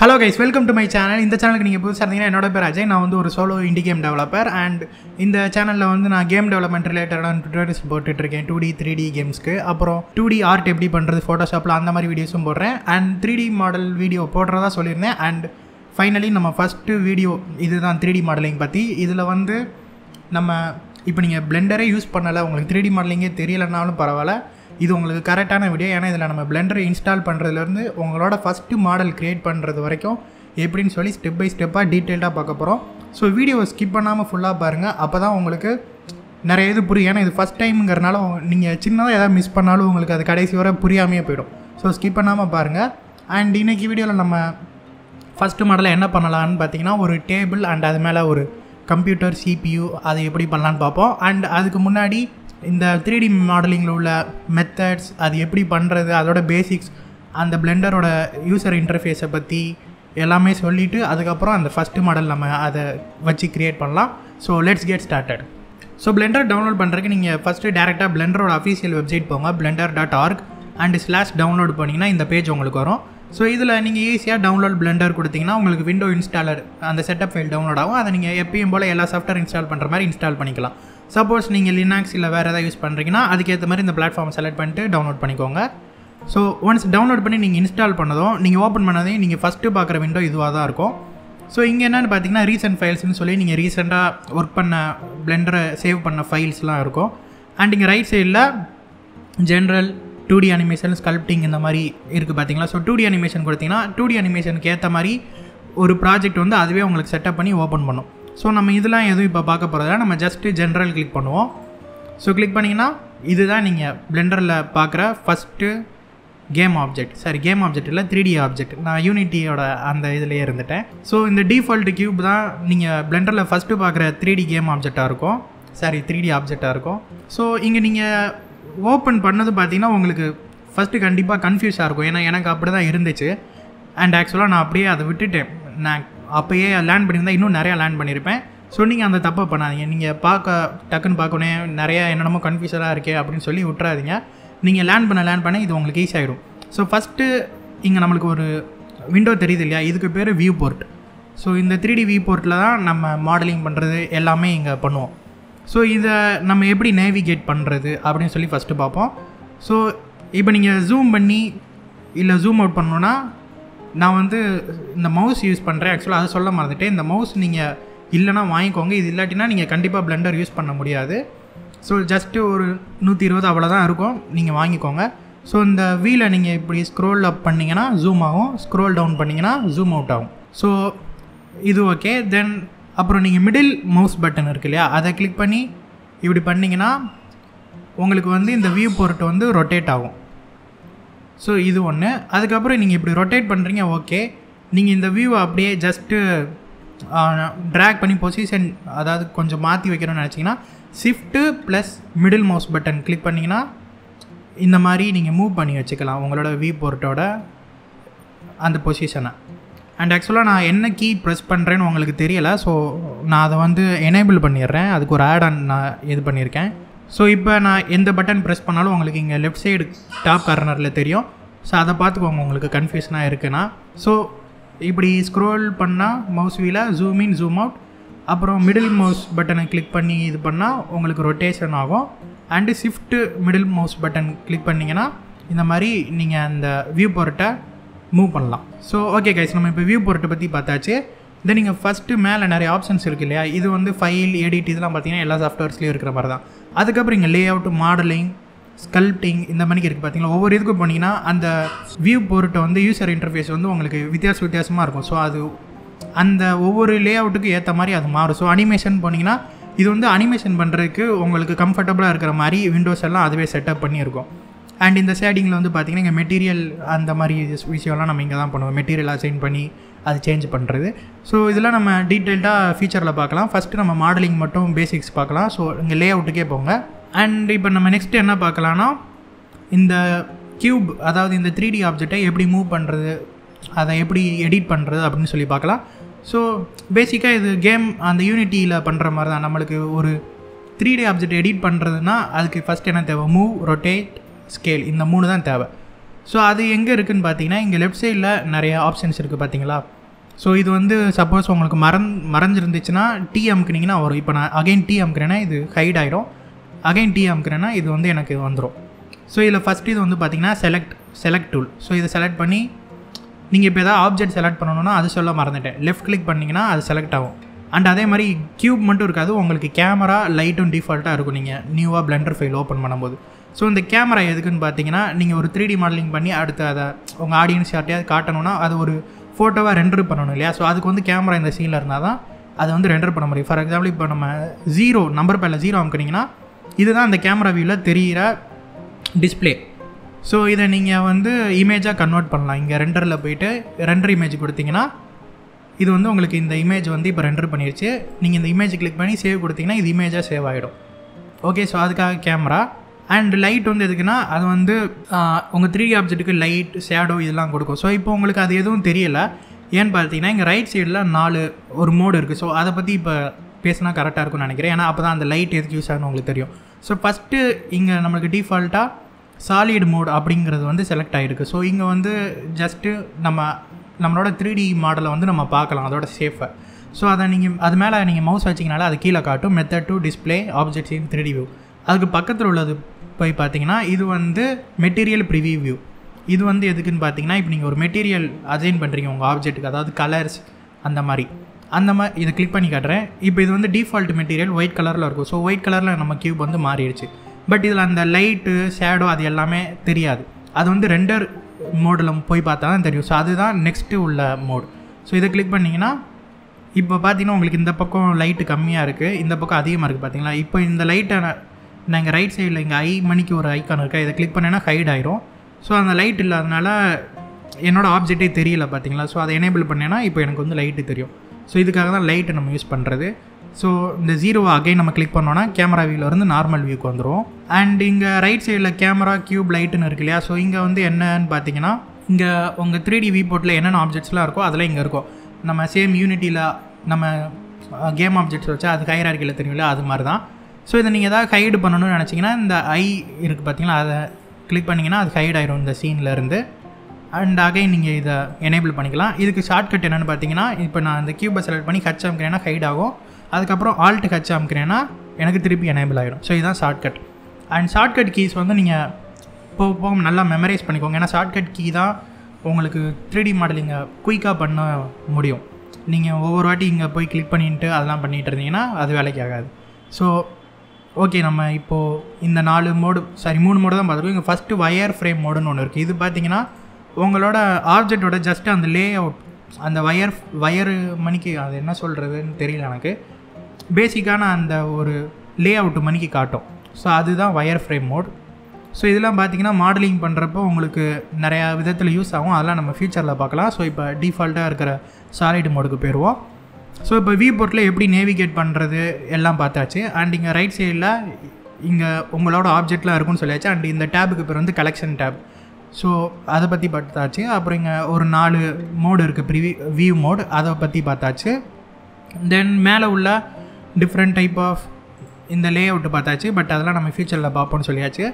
Hello guys, welcome to my channel. In the channel ku neenga pudusa irundinga enoda per Ajay, நான் வந்து ஒரு solo indie game developer and இந்த சேனல்ல வந்து நான் game development related ஆன tutorials போட்டுட்டு இருக்கேன். 2D 3D games க்கு அப்புறம் 2D art எப்படி பண்றது Photoshopல அந்த மாதிரி வீடியோஸும் போடுறேன் and 3D model வீடியோ போடுறதா சொல்லிருந்தேன். And finally நம்ம first வீடியோ இதுதான் 3D modeling பத்தி. இதுல வந்து நம்ம இப்போ நீங்க Blender ஏ யூஸ் பண்ணல, உங்களுக்கு 3D modeling ஏ தெரியலனாலும் பரவாயில்ல, இது உங்களுக்கு கரெக்டான வீடியோ. ஏன்னா இதில் நம்ம Blender இன்ஸ்டால் பண்ணுறதுலேருந்து உங்களோட ஃபஸ்ட்டு மாடல் க்ரியேட் பண்ணுறது வரைக்கும் எப்படின்னு சொல்லி ஸ்டெப் பை ஸ்டெப்பாக டீட்டெயில்டாக பார்க்க போகிறோம். ஸோ வீடியோவை ஸ்கிப் பண்ணாமல் ஃபுல்லாக பாருங்கள், அப்போ தான் உங்களுக்கு நிறைய இது புரியும். ஏன்னா இது ஃபஸ்ட் டைம்ங்கிறனால நீங்கள் சின்னதாக எதாவது மிஸ் பண்ணாலும் உங்களுக்கு அது கடைசி வரை புரியாமையே போயிடும். ஸோ ஸ்கிப் பண்ணாமல் பாருங்கள். அண்ட் இன்றைக்கி வீடியோவில் நம்ம ஃபஸ்ட்டு மாடலை என்ன பண்ணலான்னு பார்த்தீங்கன்னா, ஒரு டேபிள் அண்ட் அது மேலே ஒரு கம்ப்யூட்டர் CPU அதை எப்படி பண்ணலான்னு பார்ப்போம். அண்ட் அதுக்கு முன்னாடி இந்த 3D மாடலிங்கில் உள்ள மெத்தட்ஸ் அது எப்படி பண்ணுறது, அதோட பேசிக்ஸ், அந்த பிளெண்டரோட யூசர் இன்டர்ஃபேஸை பற்றி எல்லாமே சொல்லிவிட்டு அதுக்கப்புறம் அந்த ஃபஸ்ட்டு மாடல் நம்ம அதை வச்சு க்ரியேட் பண்ணலாம். So let's get started. So Blender download பண்ணுறதுக்கு நீங்கள் ஃபஸ்ட்டு டேரெக்டாக பிளெண்டரோட அஃபீஷியல் வெப்சைட் போங்க, blender.org அண்ட் /download பண்ணிங்கன்னா இந்த பேஜ் உங்களுக்கு வரும். ஸோ இதில் நீங்கள் ஈஸியாக டவுன்லோட் பிளெண்டர் கொடுத்தீங்கன்னா உங்களுக்கு விண்டோ இன்ஸ்டாலர் அந்த செட்டப் ஃபைல் டவுன்லோட் ஆகும். அதை நீங்கள் எப்பயும் போல் எல்லா சாஃப்ட்வேர் இன்ஸ்டால் பண்ணுற மாதிரி இன்ஸ்டால் பண்ணிக்கலாம். சப்போஸ் நீங்கள் லினாக்ஸ் இல்லை வேறு எதாவது யூஸ் பண்ணுறீங்கன்னா அதுக்கேற்ற மாதிரி இந்த பிளாட்ஃபார்மை செலக்ட் பண்ணிட்டு டவுன்லோட் பண்ணிக்கோங்க. ஸோ ஒன்ஸ் டவுன்லோட் பண்ணி நீங்கள் இன்ஸ்டால் பண்ணதும் நீங்கள் ஓப்பன் பண்ணதையும் நீங்கள் ஃபஸ்ட்டு பார்க்குற விண்டோ இதுவாக தான் இருக்கும். ஸோ இங்கே என்னென்னு பார்த்தீங்கன்னா ரீசெண்ட் ஃபைல்ஸ்னு சொல்லி நீங்கள் ரீசெண்டாக ஒர்க் பண்ண பிளெண்டரை சேவ் பண்ண ஃபைல்ஸ்லாம் இருக்கும். அண்ட் இங்கே ரைட் சைடில் ஜென்ரல் 2D அனிமேஷன் ஸ்கல்ப்டிங் இந்த மாதிரி இருக்குது பார்த்தீங்களா. ஸோ 2D அனிமேஷன் கொடுத்தீங்கன்னா 2D அனிமேஷனுக்கு ஏற்ற மாதிரி ஒரு ப்ராஜெக்ட் வந்து அதுவே உங்களுக்கு செட்டப் பண்ணி ஓப்பன் பண்ணும். ஸோ நம்ம இதெல்லாம் எதுவும் இப்போ பார்க்க போகிறதுனா நம்ம ஜஸ்ட்டு ஜென்ரல் கிளிக் பண்ணுவோம். ஸோ கிளிக் பண்ணிங்கன்னா இதுதான் நீங்கள் பிளெண்டரில் பார்க்குற first game object. Sorry, game object இல்லை, 3D ஆப்ஜெக்ட். நான் யூனிட்டியோட அந்த இதுலேயே இருந்துட்டேன். ஸோ இந்த டிஃபால்ட் கியூப் தான் நீங்கள் பிளெண்டரில் ஃபஸ்ட்டு பார்க்குற 3D கேம் ஆப்ஜெக்டாக இருக்கும். சாரி, 3D ஆப்ஜெக்டாக இருக்கும். ஸோ இங்கே நீங்கள் ஓப்பன் பண்ணது பார்த்தீங்கன்னா உங்களுக்கு ஃபஸ்ட்டு கண்டிப்பாக கன்ஃபியூஸாக இருக்கும். ஏன்னா எனக்கு அப்படி தான் இருந்துச்சு. அண்ட் ஆக்சுவலாக நான் அப்படியே அதை விட்டுட்டேன். நான் அப்போயே லேண்ட் பண்ணியிருந்தேன், இன்னும் நிறையா லேண்ட் பண்ணியிருப்பேன். ஸோ நீங்கள் அந்த தப்பை பண்ணாதீங்க. நீங்கள் டக்குன்னு பார்க்கணும், நிறையா என்னென்னமோ கன்ஃபியூஸராக இருக்கே அப்படின்னு சொல்லி விட்றாதீங்க. நீங்கள் லேண்ட் பண்ண இது உங்களுக்கு ஈஸி ஆகிடும். ஸோ ஃபஸ்ட்டு இங்கே நம்மளுக்கு ஒரு விண்டோ தெரியுது இல்லையா, இதுக்கு பேர் வியூ போர்ட். ஸோ இந்த 3D வியூ போர்ட்டில் தான் நம்ம மாடலிங் பண்ணுறது எல்லாமே இங்கே பண்ணுவோம். ஸோ இதை நம்ம எப்படி நேவிகேட் பண்ணுறது அப்படின்னு சொல்லி ஃபஸ்ட்டு பார்ப்போம். ஸோ இப்போ நீங்கள் ஜூம் பண்ணி இல்லை ஜூம் அவுட் பண்ணோன்னா நான் வந்து இந்த மவுஸ் யூஸ் பண்ணுறேன். ஆக்சுவலாக அதை சொல்ல மறந்துட்டேன். இந்த மவுஸ் நீங்கள் இல்லைனா வாங்கிக்கோங்க, இது இல்லாட்டினா நீங்கள் கண்டிப்பாக பிளெண்டர் யூஸ் பண்ண முடியாது. ஸோ ஜஸ்ட்டு ஒரு 120 அவ்வளோதான் இருக்கும், நீங்கள் வாங்கிக்கோங்க. ஸோ இந்த வீலை நீங்கள் இப்படி ஸ்க்ரோல் அப் பண்ணிங்கன்னா ஜூம் ஆகும், ஸ்க்ரோல் டவுன் பண்ணிங்கன்னா ஜூம் அவுட் ஆகும். ஸோ இது ஓகே. தென் அப்புறம் நீங்கள் மிடில் மவுஸ் பட்டன் இருக்கு இல்லையா, அதை கிளிக் பண்ணி இப்படி பண்ணிங்கன்னா உங்களுக்கு வந்து இந்த வியூ போர்ட் வந்து ரொட்டேட் ஆகும். ஸோ இது ஒன்று. அதுக்கப்புறம் நீங்கள் இப்படி ரொட்டேட் பண்ணுறீங்க, ஓகே. நீங்கள் இந்த வியூவை அப்படியே ஜஸ்ட்டு ட்ராக் பண்ணி பொசிஷன் அதாவது கொஞ்சம் மாற்றி வைக்கணும்னு நினச்சிங்கன்னா Shift+மிடில் மவுஸ் பட்டன் கிளிக் பண்ணிங்கன்னா இந்த மாதிரி நீங்கள் மூவ் பண்ணி வச்சுக்கலாம் உங்களோட வியூ போர்ட்டோட அந்த பொசிஷனை. அண்ட் ஆக்சுவலாக நான் என்ன கீ ப்ரெஸ் பண்ணுறேன்னு உங்களுக்கு தெரியலை, ஸோ நான் அதை வந்து எனேபிள் பண்ணிடுறேன். அதுக்கு ஒரு ஆட் ஆன் நான் இது பண்ணியிருக்கேன். ஸோ இப்போ நான் எந்த பட்டன் ப்ரெஸ் பண்ணாலும் உங்களுக்கு இங்கே லெஃப்ட் சைடு டாப் கார்னரில் தெரியும். ஸோ அதை பார்த்துக்கோங்க உங்களுக்கு கன்ஃபியூஷனாக இருக்குன்னா. ஸோ இப்படி ஸ்க்ரோல் பண்ணால் mouse வீல zoom in zoom out, அப்புறம் மிடில் மவுஸ் பட்டனை கிளிக் பண்ணி இது பண்ணால் உங்களுக்கு ரொட்டேஷன் ஆகும். அண்டு Shift+மிடில் மவுஸ் பட்டன் கிளிக் பண்ணிங்கன்னா இந்த மாதிரி நீங்கள் அந்த வியூ போர்ட்டை மூவ் பண்ணலாம். ஸோ ஓகே கைஸ், நம்ம இப்போ வியூ போர்ட்டை பற்றி பார்த்தாச்சு. தென் நீங்கள் ஃபஸ்ட்டு மேலே நிறைய ஆப்ஷன்ஸ் இருக்குது இல்லையா, இது வந்து ஃபைல் எடிட் இதெல்லாம் பார்த்தீங்கன்னா எல்லா சாஃப்ட்வேர்ஸ்லேயும் இருக்கிற மாதிரி தான். அதுக்கப்புறம் இங்கே லே அவுட், மாடலிங், ஸ்கல்ப்டிங் இந்த மாதிரிக்கு இருக்குது பார்த்தீங்களா. ஒவ்வொரு இதுக்கும் போனீங்கன்னா அந்த வியூ போர்ட்டை வந்து யூசர் இன்டர்ஃபேஸ் வந்து உங்களுக்கு வித்தியாசமாக இருக்கும். ஸோ அது அந்த ஒவ்வொரு லே அவுட்டுக்கு ஏற்ற மாதிரி அது மாறும். ஸோ அனிமேஷன் போனீங்கன்னா இது வந்து அனிமேஷன் பண்ணுறதுக்கு உங்களுக்கு கம்ஃபர்டபுளாக இருக்கிற மாதிரி விண்டோஸ் எல்லாம் அதுவே செட்டப் பண்ணியிருக்கும். அண்ட் இந்த ஷேடிங்கில் வந்து பார்த்திங்கன்னா இங்கே மெட்டீரியல் அந்த மாதிரி விஷயம்லாம் நம்ம இங்கே தான் பண்ணுவோம், மெட்டீரியல் அசைன் பண்ணி அது சேஞ்ச் பண்ணுறது. ஸோ இதெல்லாம் நம்ம டீட்டெயில்டாக ஃபியூச்சரில் பார்க்கலாம். ஃபஸ்ட்டு நம்ம மாடலிங் மட்டும் பேசிக்ஸ் பார்க்கலாம். ஸோ இங்கே லே அவுட்டுக்கே போங்க. அண்ட் இப்போ நம்ம நெக்ஸ்ட்டு என்ன பார்க்கலான்னா இந்த கியூப் அதாவது இந்த 3D ஆப்ஜெக்டை எப்படி மூவ் பண்ணுறது, அதை எப்படி எடிட் பண்ணுறது அப்படின்னு சொல்லி பார்க்கலாம். ஸோ பேசிக்காக இது கேம் அந்த யூனிட்டியில் பண்ணுற மாதிரி தான். நம்மளுக்கு ஒரு 3D ஆப்ஜெக்ட் எடிட் பண்ணுறதுனா அதுக்கு ஃபஸ்ட் என்ன தேவை, மூவ், ரொட்டேட், ஸ்கேல், இந்த 3 தான் தேவை. ஸோ அது எங்கே இருக்குதுன்னு பார்த்தீங்கன்னா இங்கே லெஃப்ட் சைடில் நிறையா ஆப்ஷன்ஸ் இருக்குது பார்த்தீங்களா. ஸோ இது வந்து சப்போஸ் உங்களுக்கு மறைஞ்சிருந்துச்சுன்னா டி அமுக்குனிங்கன்னா வரும். இப்போ நான் அகைன் டி அமுக்கிறேன்னா இது ஹைட் ஆகிடும், அகைன் டி அமுக்கிறேன்னா இது வந்து எனக்கு வந்துடும். ஸோ இதில் ஃபஸ்ட்டு இது வந்து பார்த்திங்கன்னா செலக்ட் டூல். ஸோ இதை செலக்ட் பண்ணி நீங்கள் இப்போ எதாவது ஆப்ஜெக்ட் செலக்ட் பண்ணணுன்னா அது சொல்ல மறந்துட்டேன், லெஃப்ட் கிளிக் பண்ணிங்கன்னா அது செலக்ட் ஆகும். அண்ட் அதே மாதிரி கியூப் மட்டும் இருக்காது, உங்களுக்கு கேமரா லைட்டும் டிஃபால்ட்டாக இருக்கும் நீங்கள் நியூவாக பிளெண்டர் ஃபைல் ஓப்பன் பண்ணும்போது. ஸோ இந்த கேமரா எதுக்குன்னு பார்த்தீங்கன்னா நீங்கள் ஒரு 3D மாடலிங் பண்ணி அடுத்து அதை உங்கள் ஆடியன்ஸ் யார்ட்டையாவது காட்டணும்னா அது ஒரு ஃபோட்டோவாக ரெண்டர் பண்ணணும் இல்லையா. ஸோ அதுக்கு வந்து கேமரா இந்த சீனில் இருந்தால் தான் அதை வந்து ரெண்டர் பண்ண முடியும். ஃபார் எக்ஸாம்பிள் இப்போ நம்ம ஜீரோ நம்பர் பேரில் ஜீரோ அமுக்குனிங்கன்னா இதுதான் அந்த கேமரா வியூவில் தெரிகிற டிஸ்பிளே. ஸோ இதை நீங்கள் வந்து இமேஜாக கன்வெர்ட் பண்ணலாம். இங்கே ரெண்டரில் போய்ட்டு ரெண்டர் இமேஜ் கொடுத்தீங்கன்னா இது வந்து உங்களுக்கு இந்த இமேஜ் வந்து இப்போ ரெண்டர் பண்ணிடுச்சு. நீங்கள் இந்த இமேஜ் கிளிக் பண்ணி சேவ் கொடுத்தீங்கன்னா இது இமேஜாக சேவ் ஆகிடும். ஓகே, ஸோ அதுக்காக கேமரா அண்ட் லைட் வந்து எதுக்குன்னா அது வந்து உங்கள் 3D ஆப்ஜெக்ட்டுக்கு லைட் ஷேடோ இதெல்லாம் கொடுக்கும். ஸோ இப்போ உங்களுக்கு அது எதுவும் தெரியலை ஏன்னு பார்த்தீங்கன்னா இங்கே ரைட் சைடில் 4 ஒரு மோடு இருக்குது. ஸோ அதை பற்றி இப்போ பேசினா கரெக்டாக இருக்கும்னு நினைக்கிறேன், ஏன்னா அப்போ தான் அந்த லைட் எதுக்கு யூஸ் ஆகணும் உங்களுக்கு தெரியும். ஸோ ஃபஸ்ட்டு இங்கே நம்மளுக்கு டிஃபால்ட்டாக சாலிட் மோட் அப்படிங்கிறது வந்து செலக்ட் ஆகிருக்கு. ஸோ இங்கே வந்து ஜஸ்ட்டு நம்மளோட 3D மாடலை வந்து நம்ம பார்க்கலாம் அதோட சேஃபாக. ஸோ அதை நீங்கள் அது மேலே நீங்கள் மவுஸ் வச்சிங்கனால அது கீழே காட்டும் method to display objects in 3D view. அதுக்கு பக்கத்தில் உள்ளது போய் பார்த்தீங்கன்னா இது வந்து மெட்டீரியல் ப்ரிவியூ வியூ. இது வந்து எதுக்குன்னு பார்த்தீங்கன்னா இப்போ நீங்கள் ஒரு மெட்டீரியல் அசைன் பண்ணுறீங்க உங்கள் ஆப்ஜெக்ட்டுக்கு, அதாவது கலர்ஸ் அந்த மாதிரி இதை கிளிக் பண்ணி காட்டுறேன். இப்போ இது வந்து டிஃபால்ட் மெட்டீரியல் ஒயிட் கலரில் இருக்கும். ஸோ ஒயிட் கலரில் நம்ம கியூப் வந்து மாறிடுச்சு. பட் இதில் அந்த லைட்டு ஷேடோ அது எல்லாமே தெரியாது, அது வந்து ரெண்டர் மோடில் போய் பார்த்தா தான் தெரியும். ஸோ அதுதான் நெக்ஸ்ட்டு உள்ள மோடு. ஸோ இதை கிளிக் பண்ணிங்கன்னா இப்போ பார்த்தீங்கன்னா உங்களுக்கு இந்த பக்கம் லைட்டு கம்மியாக இருக்குது, இந்த பக்கம் அதிகமாக இருக்குது பார்த்தீங்களா. இப்போ இந்த லைட்டை நாங்கள் ரைட் சைடில் இங்கே ஐ மணிக்கு ஒரு ஐக்கான் இருக்கா, இதை கிளிக் பண்ணேன்னா ஹைட் ஆயிரும். ஸோ அந்த லைட் இல்லாதனால என்னோடய ஆப்ஜெக்டே தெரியல பார்த்தீங்களா. ஸோ அதை எனேபிள் பண்ணேன்னா இப்போ எனக்கு வந்து லைட்டு தெரியும். ஸோ இதுக்காக தான் லைட்டை நம்ம யூஸ் பண்ணுறது. ஸோ இந்த ஜீரோவை அகைன் நம்ம கிளிக் பண்ணோன்னா கேமரா வியூவில் இருந்து நார்மல் வியூக்கு வந்துடும். அண்ட் இங்கே ரைட் சைடில் கேமரா கியூப் லைட்டுன்னு இருக்கு இல்லையா. ஸோ இங்கே வந்து என்னன்னு பார்த்தீங்கன்னா இங்கே உங்கள் 3D வியூ போர்ட்டில் என்னென்ன ஆப்ஜெக்ட்ஸ்லாம் இருக்கோ அதெல்லாம் இங்கே இருக்கும். நம்ம சேம் யூனிட்டியில் நம்ம கேம் ஆப்ஜெக்ட்ஸ் வச்சா அது ஹையரார்க்கியில் தெரியும் இல்லையா, அது மாதிரி தான். ஸோ இதை நீங்கள் எதாவது ஹைடு பண்ணணும்னு நினச்சிங்கன்னா இந்த ஐ இருக்குது பார்த்தீங்களா, அதை கிளிக் பண்ணிங்கன்னா அது ஹைட் ஆகிடும் இந்த சீன்லேருந்து. அண்ட் அகைன் நீங்கள் இதை எனேபிள் பண்ணிக்கலாம். இதுக்கு ஷார்ட்கட் என்னென்னு பார்த்தீங்கன்னா இப்போ நான் இந்த கியூபை செலக்ட் பண்ணி ஹச் அமுக்கிறேன்னா ஹைட் ஆகும், அதுக்கப்புறம் ஆல்ட் ஹச் அமுக்கிறேன்னா எனக்கு திருப்பி எனேபிள் ஆகிடும். ஸோ இதுதான் ஷார்ட்கட். அண்ட் ஷார்ட்கட் கீஸ் வந்து நீங்கள் போக நல்லா மெமரைஸ் பண்ணிக்கோங்க, ஏன்னா ஷார்ட்கட் கீ தான் உங்களுக்கு 3D மாடலிங்கை குயிக்காக பண்ண முடியும். நீங்கள் ஒவ்வொரு வாட்டி இங்கே போய் கிளிக் பண்ணிட்டு அதெல்லாம் பண்ணிகிட்டு இருந்தீங்கன்னா அது வேலைக்கு ஆகாது. ஸோ ஓகே, நம்ம இப்போது இந்த 3 மோடு தான் பார்த்துருக்கோம். இங்கே ஃபஸ்ட்டு ஒயர் ஃப்ரேம் மோடுன்னு ஒன்று இருக்குது. இது பார்த்தீங்கன்னா உங்களோட ஆப்ஜெக்டோட ஜஸ்ட்டு அந்த லே அவுட், அந்த ஒயர் மணிக்கு அது என்ன சொல்கிறதுன்னு தெரியல எனக்கு, பேசிக்கான அந்த ஒரு லே அவுட் மணிக்கு காட்டும். ஸோ அதுதான் ஒயர் ஃப்ரேம் மோட். ஸோ இதெல்லாம் பார்த்திங்கன்னா மாடலிங் பண்ணுறப்போ உங்களுக்கு நிறையா விதத்தில் யூஸ் ஆகும், அதெல்லாம் நம்ம ஃபியூச்சரில் பார்க்கலாம். ஸோ இப்போ டிஃபால்ட்டாக இருக்கிற சாலிட் மோடுக்கு போயிடுவோம். ஸோ இப்போ வியூ போர்ட்டில் எப்படி நேவிகேட் பண்ணுறது எல்லாம் பார்த்தாச்சு. அண்ட் இங்கே ரைட் சைடில் இங்கே உங்களோட ஆப்ஜெக்ட்லாம் இருக்குன்னு சொல்லியாச்சு. அண்ட் இந்த டேபுக்கு பேர் வந்து கலெக்ஷன் டேப். ஸோ அதை பற்றி பார்த்தாச்சு. அப்புறம் இங்கே ஒரு 4 மோடு இருக்குது வியூ மோடு, அதை பற்றி பார்த்தாச்சு. தென் மேலே உள்ள டிஃப்ரெண்ட் டைப் ஆஃப் இந்த லே அவுட்டு பார்த்தாச்சு, பட் அதெல்லாம் நம்ம ஃபியூச்சரில் பார்ப்போம்னு சொல்லியாச்சு.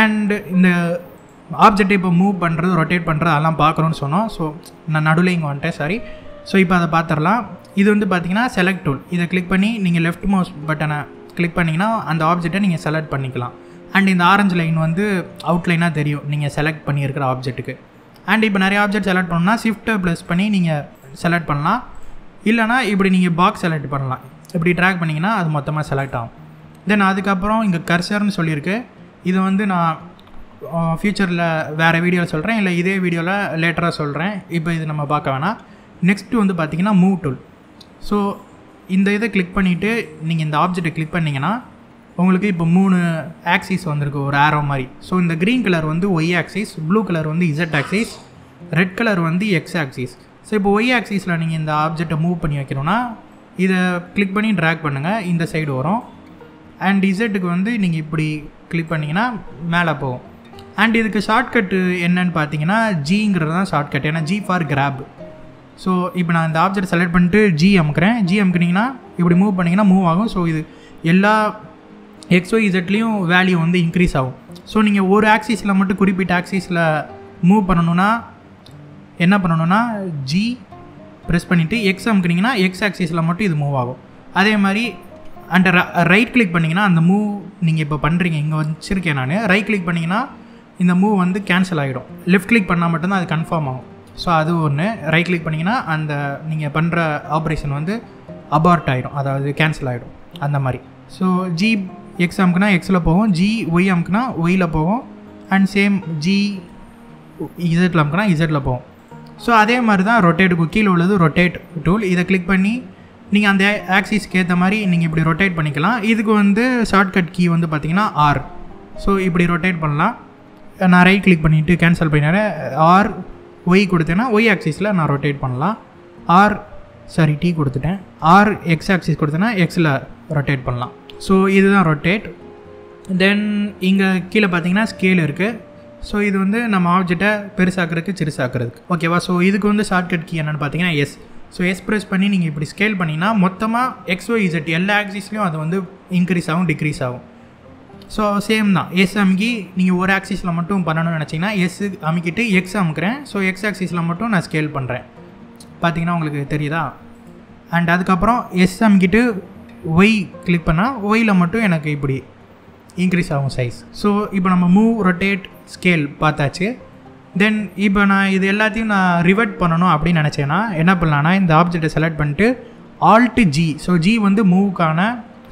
அண்ட் இந்த ஆப்ஜெக்டை இப்போ மூவ் பண்ணுறது ரொட்டேட் பண்ணுறது அதெல்லாம் பார்க்குறோன்னு சொன்னோம். ஸோ நான் நடுவில் இங்கே வந்துட்டேன், சாரி. ஸோ இப்போ அதை பார்த்துடலாம். இது வந்து பார்த்திங்கன்னா செலக்ட் டூல். இதை கிளிக் பண்ணி நீங்கள் லெஃப்ட் மவுஸ் பட்டனை கிளிக் பண்ணிங்கன்னா அந்த ஆப்ஜெக்டை நீங்கள் செலக்ட் பண்ணிக்கலாம். அண்ட் இந்த ஆரஞ்சு லைன் வந்து அவுட்லைனாக தெரியும் நீங்கள் செலக்ட் பண்ணியிருக்கிற ஆப்ஜெக்ட்டுக்கு. அண்ட் இப்போ நிறைய ஆப்ஜெக்ட் செலக்ட் பண்ணணும்னா ஷிஃப்ட்டை ப்ளஸ் பண்ணி நீங்கள் செலக்ட் பண்ணலாம், இல்லைனா இப்படி நீங்கள் பாக்ஸ் செலக்ட் பண்ணலாம். இப்படி ட்ராக் பண்ணிங்கன்னா அது மொத்தமாக செலக்ட் ஆகும். தென் அதுக்கப்புறம் இங்கே கர்சர்னு சொல்லியிருக்கு. இது வந்து நான் ஃப்யூச்சரில் வேறு வீடியோவில் சொல்கிறேன், இல்லை இதே வீடியோவில் லேட்டராக சொல்கிறேன். இப்போ இது நம்ம பார்க்க வேணாம். நெக்ஸ்ட்டு வந்து பார்த்திங்கன்னா மூவ் டூல். ஸோ இந்த இதை கிளிக் பண்ணிவிட்டு நீங்கள் இந்த ஆப்ஜெக்டை கிளிக் பண்ணிங்கன்னா உங்களுக்கு இப்போ 3 ஆக்சிஸ் வந்திருக்கு ஒரு ஆரோ மாதிரி. ஸோ இந்த க்ரீன் கலர் வந்து ஒய் ஆக்சிஸ், ப்ளூ கலர் வந்து இசட் ஆக்சிஸ், ரெட் கலர் வந்து எக்ஸ் ஆக்சிஸ். ஸோ இப்போ ஒய் ஆக்சிஸில் நீங்கள் இந்த ஆப்ஜெக்டை மூவ் பண்ணி வைக்கணும்னா இதை கிளிக் பண்ணி ட்ராக் பண்ணுங்கள், இந்த சைடு வரும். அண்ட் இசட்டுக்கு வந்து நீங்கள் இப்படி கிளிக் பண்ணிங்கன்னா மேலே போகும். அண்ட் இதுக்கு ஷார்ட்கட்டு என்னன்னு பார்த்தீங்கன்னா ஜிங்கிறது தான் ஷார்ட்கட், ஏன்னா ஜி ஃபார் கிராப். ஸோ இப்போ நான் இந்த ஆப்ஜெக்ட் செலக்ட் பண்ணிட்டு ஜி அமுக்கிறேன். ஜி அமுக்குனிங்கன்னா இப்படி மூவ் பண்ணிங்கன்னா மூவ் ஆகும். ஸோ இது எல்லா எக்ஸ்ஒய் இசட்லேயும் வேல்யூ வந்து இன்க்ரீஸ் ஆகும். ஸோ நீங்கள் ஒரு ஆக்சிஸில் மட்டும் குறிப்பிட்ட ஆக்சிஸில் மூவ் பண்ணணும்னா என்ன பண்ணணும்னா ஜி ப்ரெஸ் பண்ணிவிட்டு எக்ஸ் அமுக்குனிங்கன்னா எக்ஸ் ஆக்சிஸில் மட்டும் இது மூவ் ஆகும். அதே மாதிரி அண்ட் ரைட் கிளிக் பண்ணிங்கன்னா அந்த மூவ் நீங்கள் இப்போ பண்ணுறீங்க இங்கே வச்சுருக்கேன் நான், ரைட் கிளிக் பண்ணிங்கன்னா இந்த மூவ் வந்து கேன்சல் ஆகிடும். லெஃப்ட் கிளிக் பண்ணால் மட்டும்தான் அது கன்ஃபார்ம் ஆகும். ஸோ அது ஒன்று. ரைட் கிளிக் பண்ணிங்கன்னா அந்த நீங்கள் பண்ணுற ஆப்ரேஷன் வந்து அபார்ட் ஆகிடும், அதாவது கேன்சல் ஆகிடும் அந்த மாதிரி. ஸோ ஜி எக்ஸ் அமுக்குனா எக்ஸில் போகும், ஜி ஒய் அமுக்குனா ஒயில் போகும், அண்ட் சேம் ஜி இசட்டில் அமுக்குனா இசட்டில் போகும். ஸோ அதே மாதிரி தான் ரொட்டேட்டுக்கு கீழே உள்ளது ரொட்டேட் டூல். இதை கிளிக் பண்ணி நீங்கள் அந்த ஆக்சிஸ்க்கு ஏற்ற மாதிரி நீங்கள் இப்படி ரொட்டேட் பண்ணிக்கலாம். இதுக்கு வந்து ஷார்ட்கட் கீ வந்து பார்த்திங்கன்னா ஆர். ஸோ இப்படி ரொட்டேட் பண்ணலாம். நான் ரைட் கிளிக் பண்ணிவிட்டு கேன்சல் பண்ணிடுறேன். ஆர் ஒய் கொடுத்தேன்னா ஒய் ஆக்சிஸில் நான் ரொட்டேட் பண்ணலாம். ஆர் சாரி டி கொடுத்துட்டேன். ஆர் எக்ஸ் ஆக்சிஸ் கொடுத்தேன்னா எக்ஸில் ரொட்டேட் பண்ணலாம். ஸோ இதுதான் ரொட்டேட். தென் இங்கே கீழே பார்த்தீங்கன்னா ஸ்கேல் இருக்குது. ஸோ இது வந்து நம்ம ஆப்ஜெக்டை பெருசாக்குறதுக்கு சிறுசாக்குறதுக்கு ஓகேவா. ஸோ இதுக்கு வந்து ஷார்ட்கட் கீ என்னென்னு பார்த்தீங்கன்னா எஸ். ஸோ எஸ் ப்ரெஸ் பண்ணி நீங்கள் இப்படி ஸ்கேல் பண்ணிங்கன்னா மொத்தமாக எக்ஸ்ஒய் இசட் எல்லா ஆக்சிஸ்லேயும் அது வந்து இன்க்ரீஸ் ஆகும் டிக்ரீஸ் ஆகும். ஸோ சேம் தான். எஸ் அமுக்கி நீங்கள் ஒரு ஆக்சிஸில் மட்டும் பண்ணணும்னு நினச்சிங்கன்னா எஸ் அமுக்கிட்டு எக்ஸ் அமுக்கிறேன். ஸோ எக்ஸ் ஆக்சிஸில் மட்டும் நான் ஸ்கேல் பண்ணுறேன், பார்த்தீங்கன்னா உங்களுக்கு தெரியுதா. அண்ட் அதுக்கப்புறம் எஸ் அமுக்கிட்டு ஒய் கிளிக் பண்ணால் ஒயில் மட்டும் எனக்கு இப்படி இன்க்ரீஸ் ஆகும் சைஸ். ஸோ இப்போ நம்ம மூவ் ரொட்டேட் ஸ்கேல் பார்த்தாச்சு. தென் இப்போ நான் இது எல்லாத்தையும் நான் ரிவர்ட் பண்ணணும் அப்படின்னு நினச்சேன்னா என்ன பண்ணலான்னா இந்த ஆப்ஜெக்டை செலக்ட் பண்ணிட்டு ஆல்ட் ஜி. ஸோ ஜி வந்து மூவுக்கான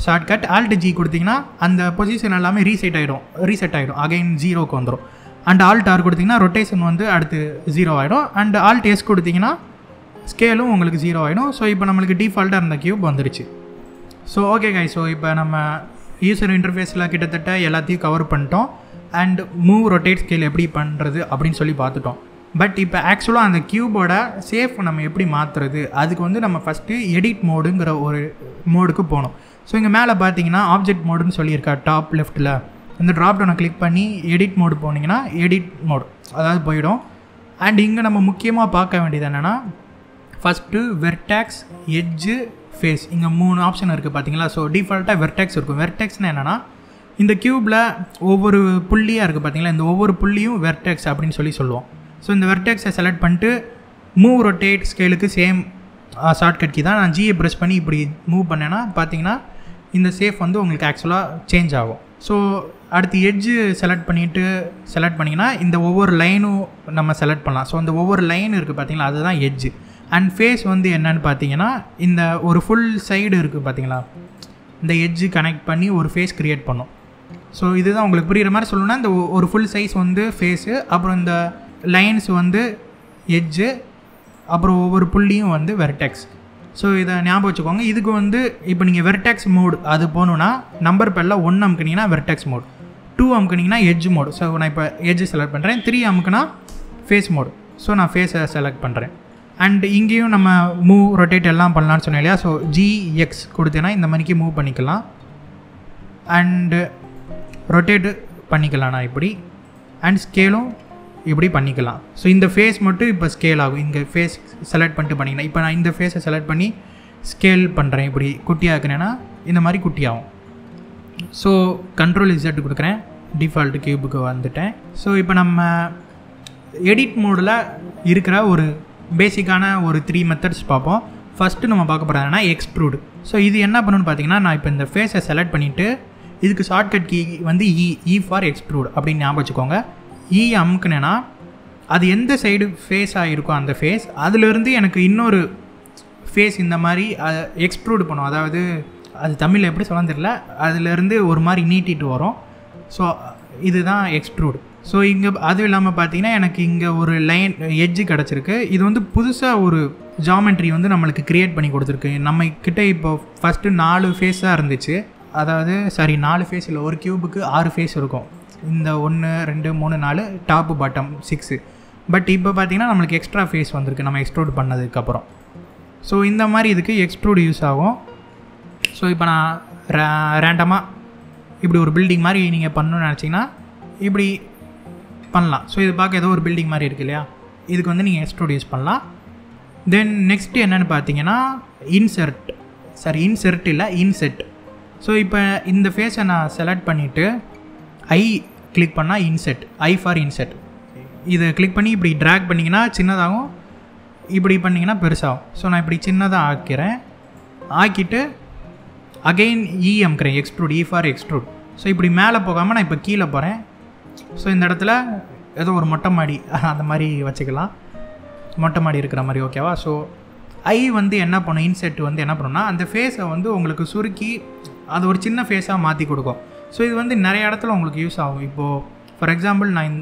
ஷார்ட்கட். ஆல்ட் ஜி கொடுத்திங்கன்னா அந்த பொசிஷன் எல்லாமே ரீசெட் ஆகிடும் அகைன் ஜீரோவுக்கு வந்துடும். அண்ட் ஆல்ட் ஆர் கொடுத்திங்கன்னா ரொட்டேஷன் வந்து அடுத்து ஜீரோ ஆகிடும். அண்ட் ஆல்ட் எஸ் கொடுத்திங்கன்னா ஸ்கேலும் உங்களுக்கு ஜீரோ ஆகிடும். ஸோ இப்போ நம்மளுக்கு டிஃபால்ட்டாக இருந்த கியூப் வந்துடுச்சு. ஸோ ஓகே காய். ஸோ இப்போ நம்ம யூசர் இன்டர்ஃபேஸில் கிட்டத்தட்ட எல்லாத்தையும் கவர் பண்ணிட்டோம். அண்ட் மூவ் ரொட்டேட் ஸ்கேல் எப்படி பண்ணுறது அப்படின்னு சொல்லி பார்த்துட்டோம். பட் இப்போ ஆக்சுவலாக அந்த கியூபோட சேஃப் நம்ம எப்படி மாற்றுறது, அதுக்கு வந்து நம்ம ஃபஸ்ட்டு எடிட் மோடுங்கிற ஒரு மோடுக்கு போகணும். ஸோ இங்கே மேலே பார்த்தீங்கன்னா ஆப்ஜெக்ட் மோடுன்னு சொல்லியிருக்கா டாப் லெஃப்ட்டில். இந்த ட்ராப் டவுனை கிளிக் பண்ணி எடிட் மோடு போனீங்கன்னா எடிட் மோடு அதாவது போயிடும். அண்ட் இங்கே நம்ம முக்கியமாக பார்க்க வேண்டியது என்னென்னா ஃபஸ்ட்டு வெர்டாக்ஸ் எட்ஜு ஃபேஸ், இங்கே மூணு ஆப்ஷன் இருக்குது பார்த்தீங்களா. ஸோ டிஃபால்ட்டாக வெர்டெக்ஸ் இருக்கும். வெர்டெக்ஸ்னால் என்னென்னா இந்த க்யூப்பில் ஒவ்வொரு புள்ளியாக இருக்குது பார்த்தீங்களா, இந்த ஒவ்வொரு புள்ளியும் வெர்டெக்ஸ் அப்படின்னு சொல்லி சொல்லுவோம். ஸோ இந்த வெர்டெக்ஸை செலக்ட் பண்ணிட்டு மூவ் ரொட்டேட் ஸ்கேலுக்கு சேம் ஷார்ட்கட் கீ தான். நான் ஜியை ப்ரெஸ் பண்ணி இப்படி மூவ் பண்ணேன்னா பார்த்தீங்கன்னா இந்த சேஃப் வந்து உங்களுக்கு ஆக்சுவலாக சேஞ்ச் ஆகும். ஸோ அடுத்து எட்ஜு செலக்ட் பண்ணிங்கன்னா இந்த ஒவ்வொரு லைனும் நம்ம செலக்ட் பண்ணலாம். ஸோ இந்த ஒவ்வொரு லைன் இருக்குது பார்த்தீங்களா, அதுதான் எட்ஜு. அண்ட் ஃபேஸ் வந்து என்னன்னு பார்த்தீங்கன்னா இந்த ஒரு ஃபுல் சைடு இருக்குது பார்த்தீங்களா, இந்த எட்ஜு கனெக்ட் பண்ணி ஒரு ஃபேஸ் க்ரியேட் பண்ணும். ஸோ இதுதான் உங்களுக்கு புரிகிற மாதிரி சொல்லணும்னா இந்த ஒரு ஃபுல் சைஸ் வந்து ஃபேஸு, அப்புறம் இந்த லைன்ஸ் வந்து எட்ஜு, அப்புறம் ஒவ்வொரு புள்ளியும் வந்து வெர்டெக்ஸ். ஸோ இதை ஞாபகம் வச்சுக்கோங்க. இதுக்கு வந்து இப்போ நீங்கள் வெர்டெக்ஸ் மோடு அது போகணுன்னா நம்பர் பெல்லாம் 1 அமுக்குனிங்கன்னா வெர்டெக்ஸ் மோடு, 2 அமுக்குனிங்கன்னா எட்ஜ் மோடு. ஸோ நான் இப்போ எட்ஜு செலக்ட் பண்ணுறேன். 3 அமுக்குன்னா ஃபேஸ் மோடு. ஸோ நான் ஃபேஸை செலக்ட் பண்ணுறேன். அண்ட் இங்கேயும் நம்ம மூவ் ரொட்டேட் எல்லாம் பண்ணலான்னு சொன்னோம் இல்லையா. ஸோ ஜிஎக்ஸ் கொடுத்தேன்னா இந்த மாதிரிக்கு மூவ் பண்ணிக்கலாம் அண்டு ரொட்டேட்டு பண்ணிக்கலாம் நான் இப்படி, அண்ட் ஸ்கேலும் இப்படி பண்ணிக்கலாம். ஸோ இந்த ஃபேஸ் மட்டும் இப்போ ஸ்கேல் ஆகும். இங்கே ஃபேஸ் செலக்ட் பண்ணிட்டு பண்ணிக்கலாம். இப்போ நான் இந்த ஃபேஸை செலக்ட் பண்ணி ஸ்கேல் பண்ணுறேன். இப்படி குட்டியாக இருக்குனேன்னா இந்த மாதிரி குட்டியாகும். ஸோ கண்ட்ரோல் இசட் கொடுக்குறேன். டிஃபால்ட்டு கியூபுக்கு வந்துட்டேன். ஸோ இப்போ நம்ம எடிட் மோடில் இருக்கிற ஒரு பேசிக்கான ஒரு 3 மெத்தட்ஸ் பார்ப்போம். ஃபஸ்ட்டு நம்ம பார்க்க போகிறதுனா எக்ஸ்ட்ரூடு. ஸோ இது என்ன பண்ணணும்னு பார்த்தீங்கன்னா நான் இப்போ இந்த ஃபேஸை செலக்ட் பண்ணிவிட்டு இதுக்கு ஷார்ட்கட் கீ வந்து இ ஃபார் எக்ஸ்ட்ரூடு அப்படின்னு ஞாபகம் வச்சுக்கோங்க. இ அமுக்குனேன்னா அது எந்த சைடு ஃபேஸாக இருக்கோ அந்த ஃபேஸ், அதிலிருந்து எனக்கு இன்னொரு ஃபேஸ் இந்த மாதிரி எக்ஸ்ட்ரூடு பண்ணும். அதாவது அது தமிழில் எப்படி சொல்ல தெரியல, அதிலேருந்து ஒரு மாதிரி நீட்டிட்டு வரும். ஸோ இதுதான் எக்ஸ்ட்ரூடு. ஸோ இங்கே அதுவும் இல்லாமல் பார்த்தீங்கன்னா எனக்கு இங்கே ஒரு லைன் எட்ஜு கிடச்சிருக்கு. இது வந்து புதுசாக ஒரு ஜாமெண்ட்ரி வந்து நம்மளுக்கு க்ரியேட் பண்ணி கொடுத்துருக்கு. நம்மக்கிட்ட இப்போ ஃபஸ்ட்டு 4 ஃபேஸாக இருந்துச்சு, அதாவது சாரி 4 ஃபேஸ் இல்லை, ஒரு கியூபுக்கு 6 ஃபேஸ் இருக்கும். இந்த 1 2 3 4 டாப்பு பாட்டம் 6. பட் இப்போ பார்த்தீங்கன்னா நம்மளுக்கு எக்ஸ்ட்ரா ஃபேஸ் வந்திருக்கு நம்ம எக்ஸ்ட்ரூட் பண்ணதுக்கப்புறம். ஸோ இந்த மாதிரி இதுக்கு எக்ஸ்ட்ரூட் யூஸ் ஆகும். ஸோ இப்போ நான் ரேண்டமாக இப்படி ஒரு பில்டிங் மாதிரி நீங்கள் பண்ணணும்னு நினச்சிங்கன்னா இப்படி பண்ணலாம். ஸோ இது பார்க்க ஏதோ ஒரு பில்டிங் மாதிரி இருக்குது இல்லையா, இதுக்கு வந்து நீங்கள் எக்ஸ்ட்ரூட் யூஸ் பண்ணலாம். தென் நெக்ஸ்ட்டு என்னென்னு பார்த்தீங்கன்னா இன்செட். ஸோ இப்போ இந்த ஃபேஸை நான் செலக்ட் பண்ணிவிட்டு ஐ கிளிக் பண்ணால் இன்செட், ஐ ஃபார் இன்செட். இதை கிளிக் பண்ணி இப்படி ட்ராக் பண்ணிங்கன்னா சின்னதாகும், இப்படி பண்ணிங்கன்னா பெருசாகும். ஸோ நான் இப்படி சின்னதாக ஆக்கிறேன். ஆக்கிட்டு அகெயின் இ அமுக்கிறேன், extrude, E for extrude. So இப்படி மேலே போகாமல் நான் இப்போ கீழே போகிறேன். ஸோ இந்த இடத்துல ஏதோ ஒரு மொட்டை மாடி அந்த மாதிரி வச்சுக்கலாம், மொட்டை மாடி இருக்கிற மாதிரி, ஓகேவா? ஸோ ஐ வந்து என்ன பண்ணும், இன்செட் வந்து என்ன பண்ணுன்னா அந்த ஃபேஸை வந்து உங்களுக்கு சுருக்கி அது ஒரு சின்ன ஃபேஸாக மாற்றி கொடுக்கும். ஸோ இது வந்து நிறைய இடத்துல உங்களுக்கு யூஸ் ஆகும். இப்போது ஃபார் எக்ஸாம்பிள் நான்